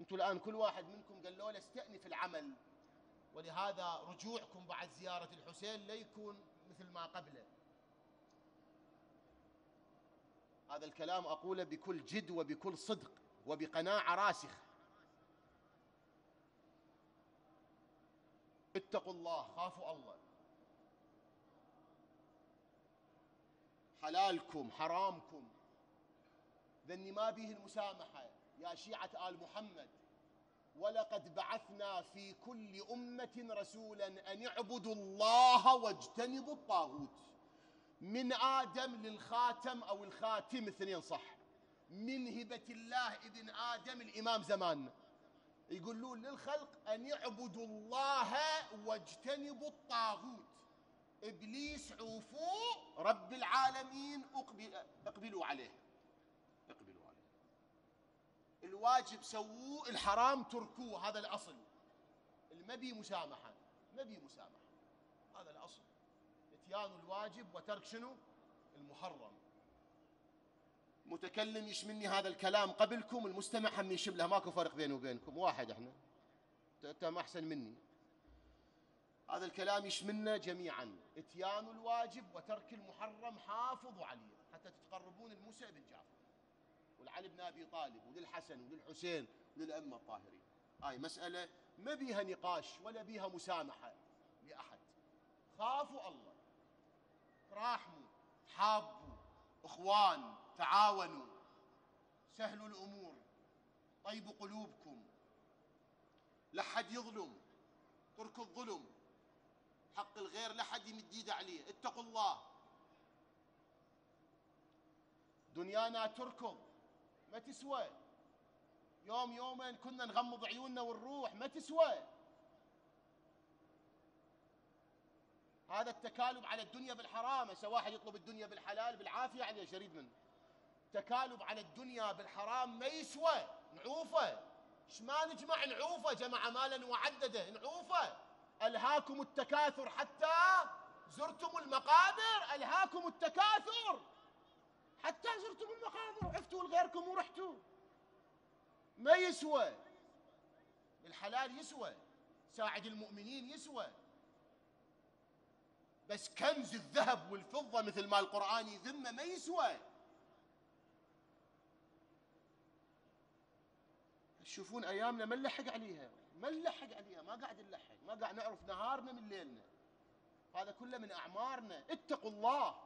انتم الان كل واحد منكم قال له استأنف العمل، ولهذا رجوعكم بعد زياره الحسين لا يكون مثل ما قبله. هذا الكلام أقوله بكل جد وبكل صدق وبقناعة راسخة. اتقوا الله، خافوا الله، حلالكم حرامكم، ذني ما به المسامحة يا شيعة آل محمد. ولقد بعثنا في كل أمة رسولا أن اعبدوا الله واجتنبوا الطاغوت، من آدم للخاتم أو الخاتم، الاثنين صح. من هبة الله إذن آدم الإمام زمان، يقولون للخلق أن يعبدوا الله واجتنبوا الطاغوت. إبليس عوفوه، رب العالمين اقبلوا عليه، اقبلوا عليه. الواجب سووه، الحرام تركوه، هذا الأصل. المبي مسامحة، مبي مسامحة، هذا الأصل. إتيان الواجب وترك شنو؟ المحرم. متكلم يشمني هذا الكلام قبلكم، المستمع هم يشم له، ماكو فرق بيني وبينكم، واحد احنا، انت ما احسن مني. هذا الكلام يشملنا جميعا، اتيان الواجب وترك المحرم، حافظوا عليه حتى تتقربون لموسى بن جعفر والعلي بن ابي طالب وللحسن وللحسين وللأئمة الطاهرين. هاي مسألة ما بيها نقاش ولا بيها مسامحة لأحد. خافوا الله، تراحموا، تحابوا، اخوان، تعاونوا، سهلوا الامور، طيبوا قلوبكم، لا حد يظلم، تركوا الظلم، حق الغير لا حد يمد ايده عليه، اتقوا الله. دنيانا تركض ما تسوى، يوم يومين كنا نغمض عيوننا والروح ما تسوى. هذا التكالب على الدنيا بالحرام، هسه واحد يطلب الدنيا بالحلال بالعافيه عليه شريد منه. تكالب على الدنيا بالحرام ما يسوى، نعوفه. ايش ما نجمع نعوفه، جمع مالا وعدده، نعوفه. الهاكم التكاثر حتى زرتم المقابر، الهاكم التكاثر حتى زرتم المقابر، وعفتوا لغيركم ورحتوا. ما يسوى. الحلال يسوى، ساعد المؤمنين يسوى، بس كنز الذهب والفضة مثل ما القرآن يذمه ما يسوى. تشوفون أيامنا ما نلحق عليها، ما نلحق عليها، ما قاعد نلحق، ما قاعد نعرف نهارنا من ليلنا، هذا كله من أعمارنا. اتقوا الله.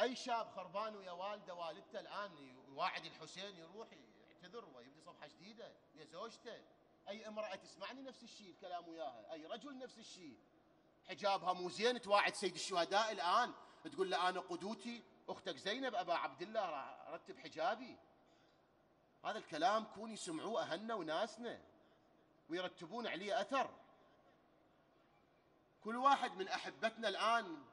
أي شاب خربان ويا والده والدته الآن، واعد الحسين يروح يعتذر ويبدي صفحة جديدة يا زوجته. أي امرأة تسمعني نفس الشيء الكلام وياها، أي رجل نفس الشيء، حجابها مو زين، تواعد سيد الشهداء الآن، تقول له أنا قدوتي أختك زينب أبا عبد الله، رتب حجابي. هذا الكلام كون يسمعوه أهلنا وناسنا ويرتبون عليه أثر. كل واحد من أحبتنا الآن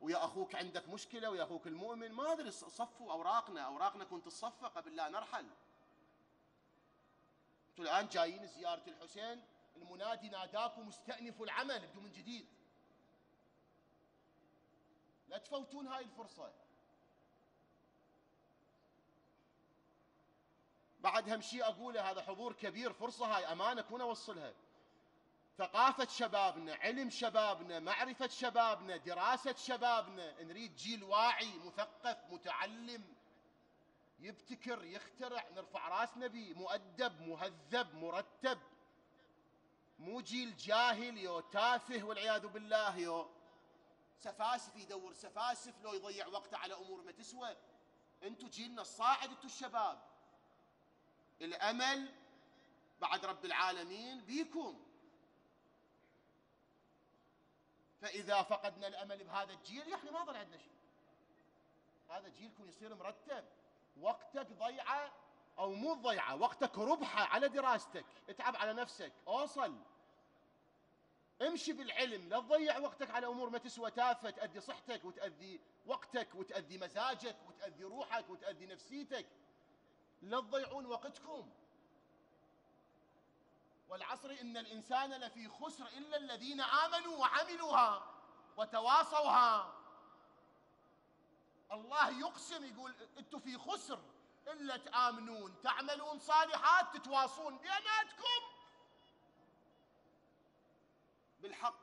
ويا أخوك عندك مشكلة، ويا أخوك المؤمن ما أدري، صفوا أوراقنا، أوراقنا كنت تصفى قبل لا نرحل. انتوا الان جايين زياره الحسين، المنادي ناداكم استأنفوا العمل، ابدوا من جديد. لا تفوتون هاي الفرصه. بعد هم شيء اقوله، هذا حضور كبير، فرصه هاي، امانه كون اوصلها. ثقافه شبابنا، علم شبابنا، معرفه شبابنا، دراسه شبابنا، نريد جيل واعي مثقف متعلم يبتكر يخترع، نرفع راسنا بيه، مؤدب مهذب مرتب، مو جيل جاهل يو تافه والعياذ بالله، يو سفاسف يدور سفاسف لو يضيع وقته على امور ما تسوى. انتو جيلنا الصاعد، انتو الشباب، الامل بعد رب العالمين بيكم. فاذا فقدنا الامل بهذا الجيل احنا ما ظل عندنا شيء. هذا جيلكم يصير مرتب، وقتك ضيعة أو مو ضيعة، وقتك ربحة على دراستك، اتعب على نفسك، اوصل، امشي بالعلم، لا تضيع وقتك على أمور ما تسوى تافة، تأذي صحتك وتأذي وقتك وتأذي مزاجك وتأذي روحك وتأذي نفسيتك. لا تضيعون وقتكم. والعصر إن الإنسان لفي خسر إلا الذين آمنوا وعملوها وتواصوها. الله يقسم يقول انتم في خسر الا تآمنون تعملون صالحات تتواصون بيناتكم بالحق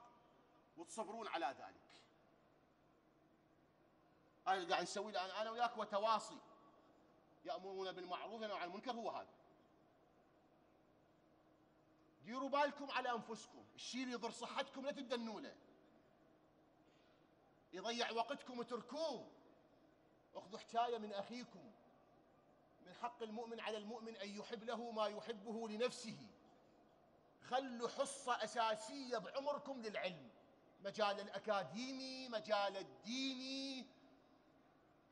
وتصبرون على ذلك. هذا اللي قاعد نسويه الان انا وياك، وتواصي، يأمرون بالمعروف وينهون عن المنكر. هو هذا. ديروا بالكم على انفسكم، الشيء اللي يضر صحتكم لا تدنوا له، يضيع وقتكم وتركوه. اخذوا حكاية من أخيكم. من حق المؤمن على المؤمن أن يحب له ما يحبه لنفسه. خلوا حصة أساسية بعمركم للعلم، مجال الأكاديمي، مجال الديني،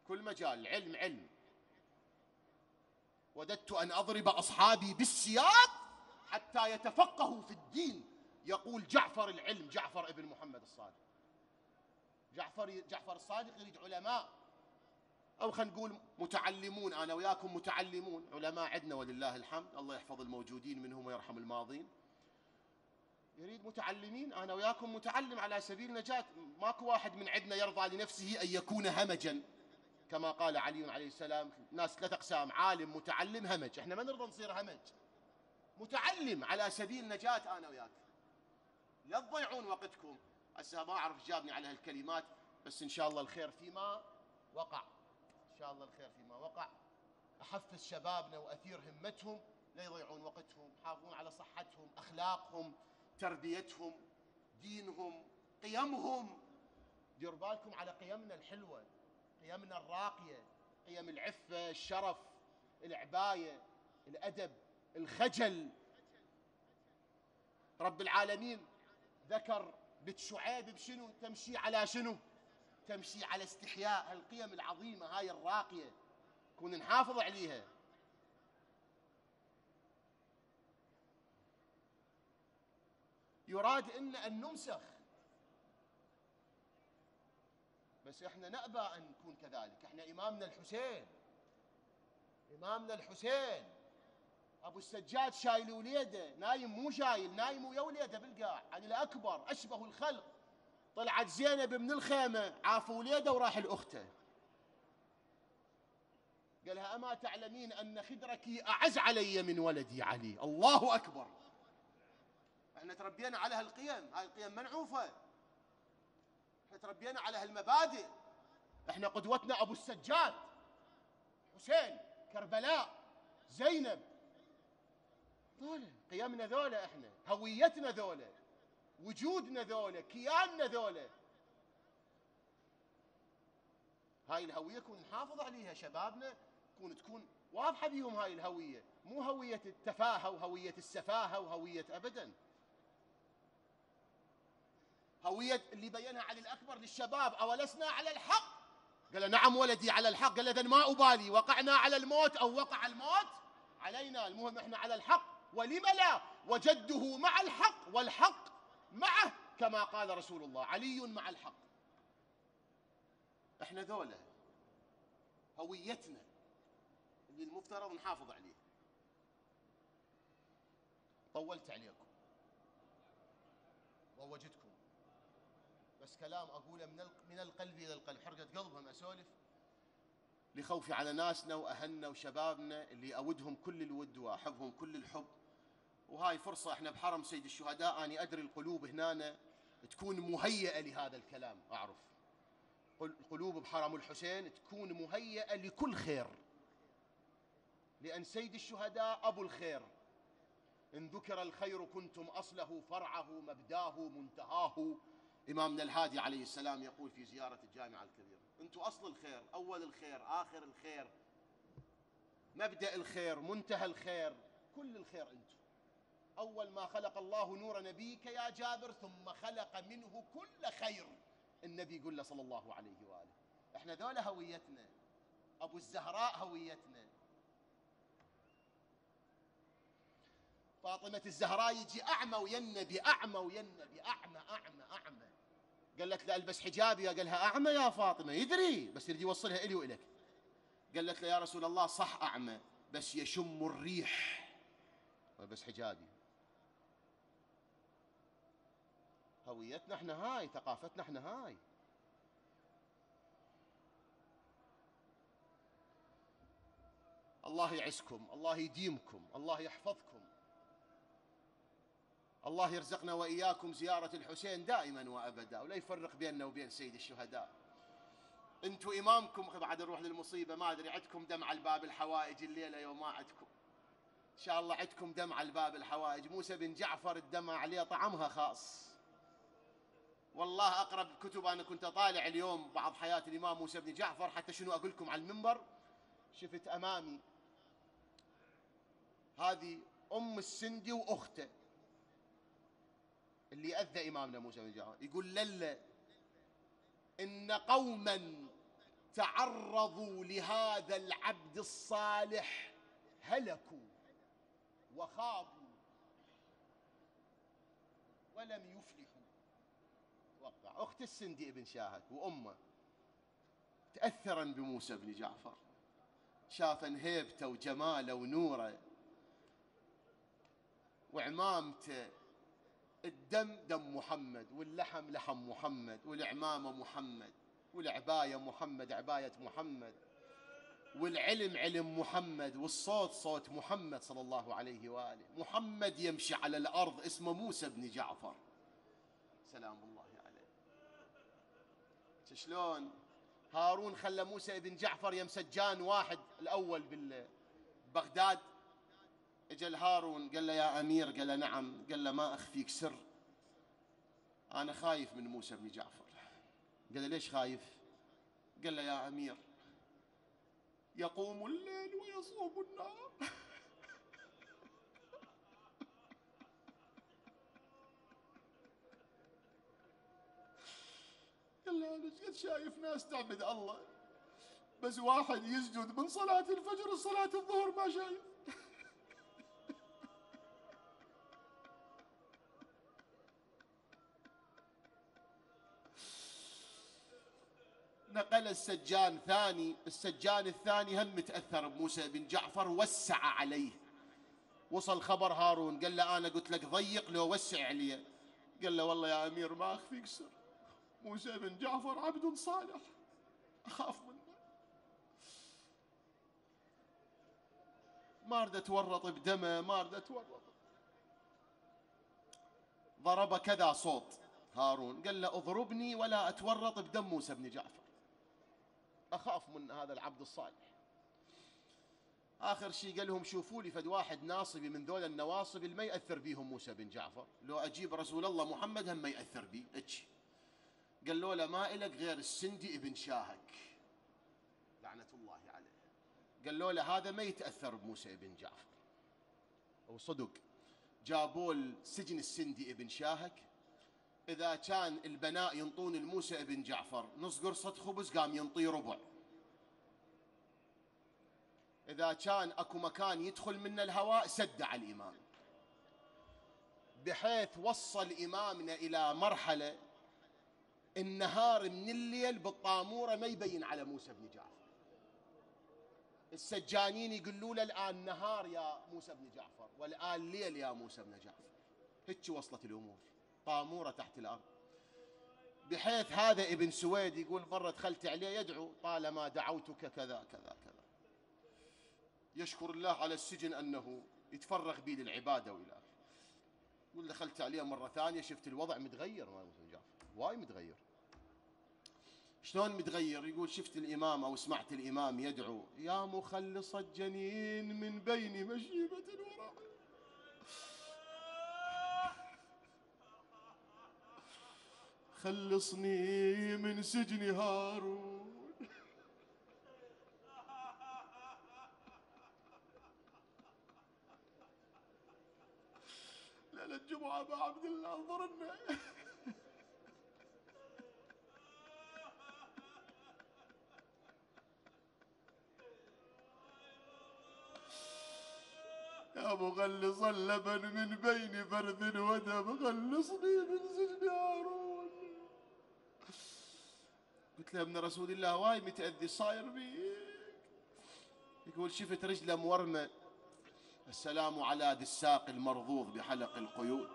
كل مجال، علم علم. وددت أن أضرب أصحابي بالسياط حتى يتفقهوا في الدين، يقول جعفر العلم، جعفر ابن محمد الصادق. جعفر الصادق يريد علماء، أو خلينا نقول متعلمون، أنا وياكم متعلمون، علماء عندنا ولله الحمد، الله يحفظ الموجودين منهم ويرحم الماضين. يريد متعلمين، أنا وياكم متعلم على سبيل نجاة، ماكو واحد من عندنا يرضى لنفسه أن يكون همجا كما قال علي عليه السلام، ناس ثلاث أقسام، عالم متعلم همج، احنا ما نرضى نصير همج، متعلم على سبيل نجاة أنا وياك، لا تضيعون وقتكم. هسه ما أعرف جابني على هالكلمات، بس إن شاء الله الخير فيما وقع، إن شاء الله الخير فيما وقع، أحفز شبابنا وأثير همتهم، لا يضيعون وقتهم، يحافظون على صحتهم، أخلاقهم، تربيتهم، دينهم، قيمهم. ديروا بالكم على قيمنا الحلوة، قيمنا الراقية، قيم العفة، الشرف، العباية، الأدب، الخجل. رب العالمين ذكر بنت شعيب بشنو؟ تمشي على شنو؟ تمشي على استحياء. هالقيم العظيمة هاي الراقية كون نحافظ عليها. يراد إن نمسخ، بس إحنا نأبى أن نكون كذلك. إحنا إمامنا الحسين، إمامنا الحسين أبو السجاد شايل وليده، نايم مو شايل، نايم ويا وليده بالقاع، علي الأكبر أشبه الخلق. طلعت زينب من الخيمة، عاف وليده وراح لأخته، قالها أما تعلمين أن خدرك أعز علي من ولدي علي. الله أكبر. احنا تربينا على هالقيم، هاي القيم منعوفة، احنا تربينا على هالمبادئ. احنا قدوتنا أبو السجاد، حسين، كربلاء، زينب، ذولا قيمنا، ذولا احنا هويتنا، ذولا وجودنا، ذولا كياننا، ذولا هاي الهوية كون نحافظ عليها. شبابنا كون تكون واضحة بيهم هاي الهوية، مو هوية التفاهة وهوية السفاهة وهوية، أبداً هوية اللي بيّنها علي الأكبر للشباب، أولسنا على الحق؟ قال نعم ولدي على الحق. قال إذن ما أبالي وقعنا على الموت أو وقع الموت علينا، المهم إحنا على الحق، ولم لا، وجده مع الحق والحق معه كما قال رسول الله، علي مع الحق. إحنا ذولا هويتنا اللي المفترض نحافظ عليه. طولت عليكم ووجدكم، بس كلام أقوله من القلب إلى القلب، حرقة قلبهم أسولف لخوفي على ناسنا وأهلنا وشبابنا اللي أودهم كل الود وأحبهم كل الحب. وهاي فرصة، إحنا بحرم سيد الشهداء، أنا أدري القلوب هنا تكون مهيئة لهذا الكلام، أعرف القلوب بحرم الحسين تكون مهيئة لكل خير، لأن سيد الشهداء أبو الخير، إن ذكر الخير كنتم أصله فرعه مبداه منتهاه. إمامنا الهادي عليه السلام يقول في زيارة الجامعة الكبيرة، أنتم أصل الخير، أول الخير، آخر الخير، مبدأ الخير، منتهى الخير، كل الخير أنتم. أول ما خلق الله نور نبيك يا جابر ثم خلق منه كل خير، النبي يقول له صلى الله عليه وآله. إحنا ذولا هويتنا، أبو الزهراء هويتنا، فاطمة الزهراء يجي أعمى ويا النبي، أعمى ويا النبي، أعمى أعمى أعمى، قالت له ألبس حجابي، قال لها أعمى يا فاطمة، يدري بس يريد يوصلها إلي وإلك. قالت له يا رسول الله صح أعمى بس يشم الريح وألبس حجابي. هويتنا احنا هاي، ثقافتنا احنا هاي. الله يعزكم، الله يديمكم، الله يحفظكم، الله يرزقنا وإياكم زيارة الحسين دائما وأبدا، ولا يفرق بيننا وبين سيد الشهداء. أنتم إمامكم. بعد نروح للمصيبة، ما أدري عندكم دمعة الباب الحوائج الليلة يوم ما عندكم؟ إن شاء الله عندكم دمعة الباب الحوائج. موسى بن جعفر الدمعة عليه طعمها خاص. والله أقرب الكتب، أنا كنت أطالع اليوم بعض حياة الإمام موسى بن جعفر، حتى شنو أقول لكم على المنبر، شفت أمامي هذه أم السندي وأخته اللي أذى إمامنا موسى بن جعفر، يقول للا إن قوما تعرضوا لهذا العبد الصالح هلكوا وخابوا ولم يفلحوا. وقع أخت السندي ابن شاهد وأمه تأثرا بموسى بن جعفر، شافن هيبته وجماله ونوره وعمامته الدم دم محمد، واللحم لحم محمد، والعمامة محمد، والعباية محمد عباية محمد، والعلم علم محمد، والصوت صوت محمد صلى الله عليه وآله. محمد يمشي على الأرض اسمه موسى بن جعفر سلام الله عليه. شلون هارون خلى موسى بن جعفر يم سجان واحد الأول ببغداد، اجى الهارون قال له يا أمير، قال له نعم، قال له ما أخفيك سر، أنا خايف من موسى بن جعفر. قال له ليش خايف؟ قال له يا أمير يقوم الليل ويصوم النهار. قال له أنا قد شايف ناس تعبد الله، بس واحد يسجد من صلاة الفجر لصلاة الظهر ما شايف. نقل السجان ثاني، السجان الثاني هم متأثر بموسى بن جعفر، وسع عليه. وصل خبر هارون قال له أنا قلت لك ضيق لو وسع عليه. قال له والله يا أمير ما أخفيك سر، موسى بن جعفر عبد صالح أخاف منه، ما أرد أتورط بدمه، ما أرد أتورط. ضرب كذا صوت هارون قال له اضربني ولا أتورط بدم موسى بن جعفر، أخاف من هذا العبد الصالح. آخر شيء قال لهم شوفوا لي فد واحد ناصبي من ذول النواصب اللي ما يأثر بيهم موسى بن جعفر، لو أجيب رسول الله محمد هم ما يأثر بي. اتش قال له لا ما إلك غير السندي ابن شاهك لعنة الله عليه. قال له لا هذا ما يتأثر بموسى بن جعفر. وصدق جابوا السجن السندي ابن شاهك، إذا كان البناء ينطون الموسى بن جعفر نص قرصة خبز قام ينطي ربع، إذا كان أكو مكان يدخل منه الهواء سد على الإمام، بحيث وصل إمامنا إلى مرحلة النهار من الليل بالطامورة ما يبين على موسى بن جعفر. السجانين يقولوا له الآن نهار يا موسى بن جعفر والآن ليل يا موسى بن جعفر. هيك وصلت الأمور طامورة تحت الأرض، بحيث هذا ابن سويد يقول مرة دخلت عليه يدعو طالما دعوتك كذا كذا كذا، يشكر الله على السجن أنه يتفرغ به للعبادة وإلى آخره. يقول دخلت عليه مرة ثانية شفت الوضع متغير، ما واي متغير. شلون متغير؟ يقول شفت الإمام أو سمعت الإمام يدعو يا مخلص الجنين من بين مشيبة الورى. خلصني من سجن هارون. ليلة الجمعة أبا عبد الله انظرنا. يا مغلص اللبن من بين فرث ودم خلصني من سجن هارون. قلت له ابن رسول الله واي متأذي صاير بيك. يقول شفت رجله مورمة، السلام على ذي الساق المرضوض بحلق القيود.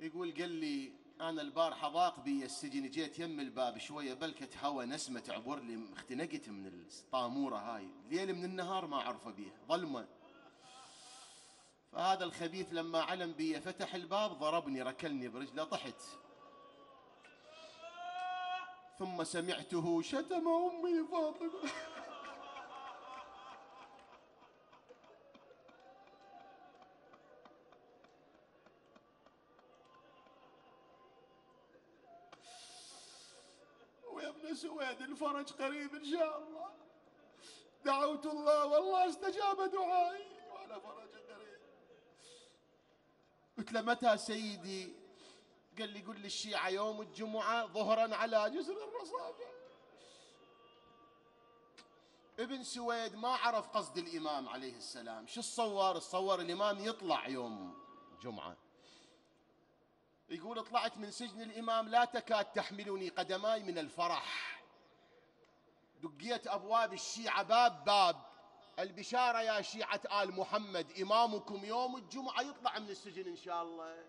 يقول قال لي أنا البارحة ضاق بي السجن، جيت يم الباب شوية بلكت هوا نسمة تعبر لي، اختنقت من الطامورة هاي، الليل من النهار ما أعرفه بيه ظلمة. فهذا الخبيث لما علم بي فتح الباب ضربني ركلني برجله طحت. ثم سمعته شتم أمي فاطمة. ويا ابن سويد الفرج قريب إن شاء الله، دعوت الله والله استجاب دعائي وأنا فرج قريب. قلت له متى سيدي؟ قال لي قل للشيعة يوم الجمعة ظهرا على جسر الرصافة. ابن سويد ما عرف قصد الإمام عليه السلام، شو تصور؟ تصور الإمام يطلع يوم الجمعة. يقول طلعت من سجن الإمام لا تكاد تحملني قدماي من الفرح، دقيت أبواب الشيعة باب باب البشارة يا شيعة آل محمد، إمامكم يوم الجمعة يطلع من السجن إن شاء الله،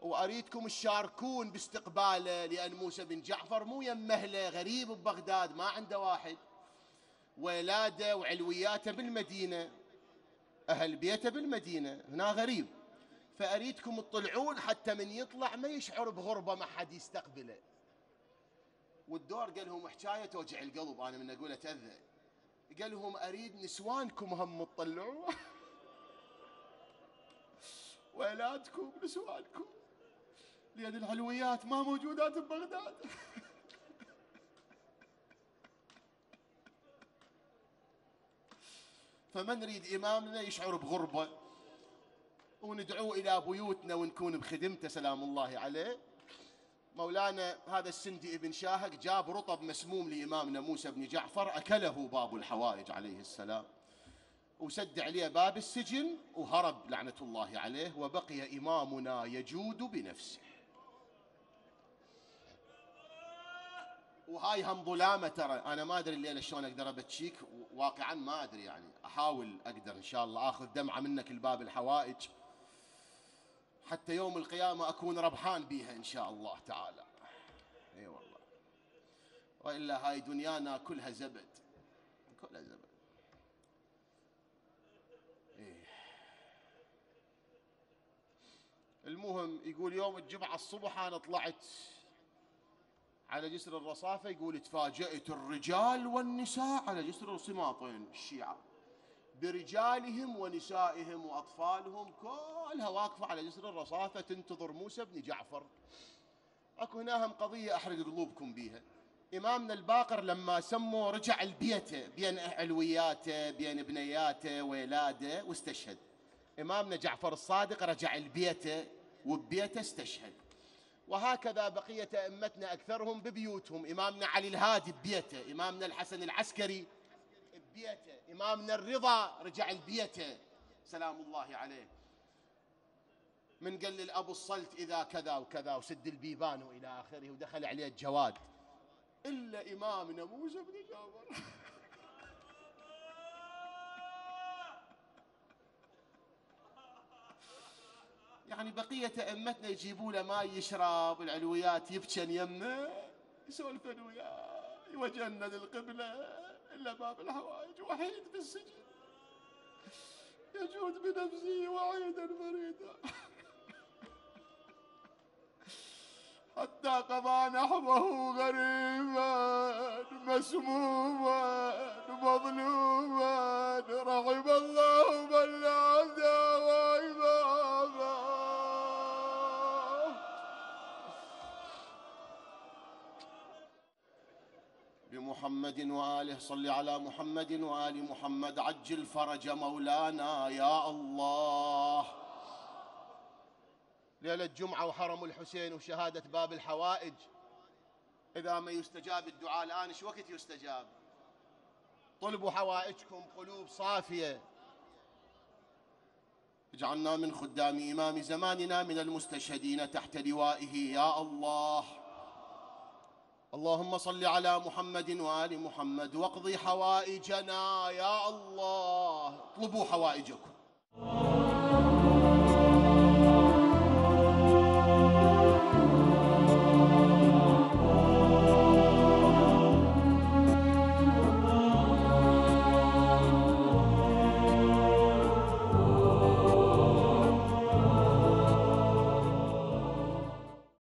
وأريدكم تشاركون باستقباله، لأن موسى بن جعفر مو يمهله، غريب ببغداد ما عنده واحد، ولاده وعلوياته بالمدينة، أهل بيته بالمدينة، هنا غريب، فأريدكم تطلعون حتى من يطلع ما يشعر بغربة، ما حد يستقبله. والدور قال لهم حكاية توجع القلب، أنا من أقولها تأذى، قال لهم أريد نسوانكم هم تطلعوا وأولادكم نسوانكم، لأن الحلويات ما موجودات ببغداد. فما نريد إمامنا يشعر بغربة، وندعوه إلى بيوتنا ونكون بخدمته سلام الله عليه. مولانا هذا السندي ابن شاهق جاب رطب مسموم لإمامنا موسى بن جعفر، أكله باب الحوائج عليه السلام، وسد عليه باب السجن وهرب لعنة الله عليه، وبقي إمامنا يجود بنفسه. وهاي هم ظلامة، ترى أنا ما أدري الليلة شلون أقدر أبتشيك، واقعا ما أدري، يعني أحاول أقدر إن شاء الله آخذ دمعة منك الباب الحوائج حتى يوم القيامة أكون ربحان بيها إن شاء الله تعالى. أي والله، وإلا هاي دنيانا كلها زبد، كلها زبد. إيه. المهم يقول يوم الجمعة الصبح أنا طلعت على جسر الرصافة، يقول تفاجأت الرجال والنساء على جسر الصماطين، الشيعة برجالهم ونسائهم وأطفالهم كلها واقفة على جسر الرصافة تنتظر موسى بن جعفر. أكو هناهم قضية أحرق قلوبكم بيها، إمامنا الباقر لما سموا رجع لبيته بين علوياته بين بنياته ولاده واستشهد. إمامنا جعفر الصادق رجع لبيته وببيته استشهد، وهكذا بقية أئمتنا أكثرهم ببيوتهم. إمامنا علي الهادي ببيته، إمامنا الحسن العسكري بيته، إمامنا الرضا رجع لبيته سلام الله عليه. من قال للأبو الصلت إذا كذا وكذا وسد البيبان وإلى آخره، ودخل عليه الجواد، إلا إمامنا موسى بن جعفر. يعني بقية أئمتنا يجيبوا له ماي يشرب، العلويات يبكن يمه، يسولفن وياه، يوجهن للقبلة، إلا باب الحوائج وحيد بالسجن يجود بنفسه وعيدا فريدا. حتى قضى نحوه غريبا مسموما مظلوما، رحم الله من لا داوى إماما. بمحمد وآله، صل على محمد وآل محمد، عجل فرج مولانا يا الله. ليلة الجمعة وحرم الحسين وشهادة باب الحوائج، إذا ما يستجاب الدعاء الآن إيش وقت يستجاب؟ طلبوا حوائجكم قلوب صافية. اجعلنا من خدام إمام زماننا من المستشهدين تحت لوائه يا الله. اللهم صل على محمد وآل محمد واقض حوائجنا يا الله. اطلبوا حوائجكم.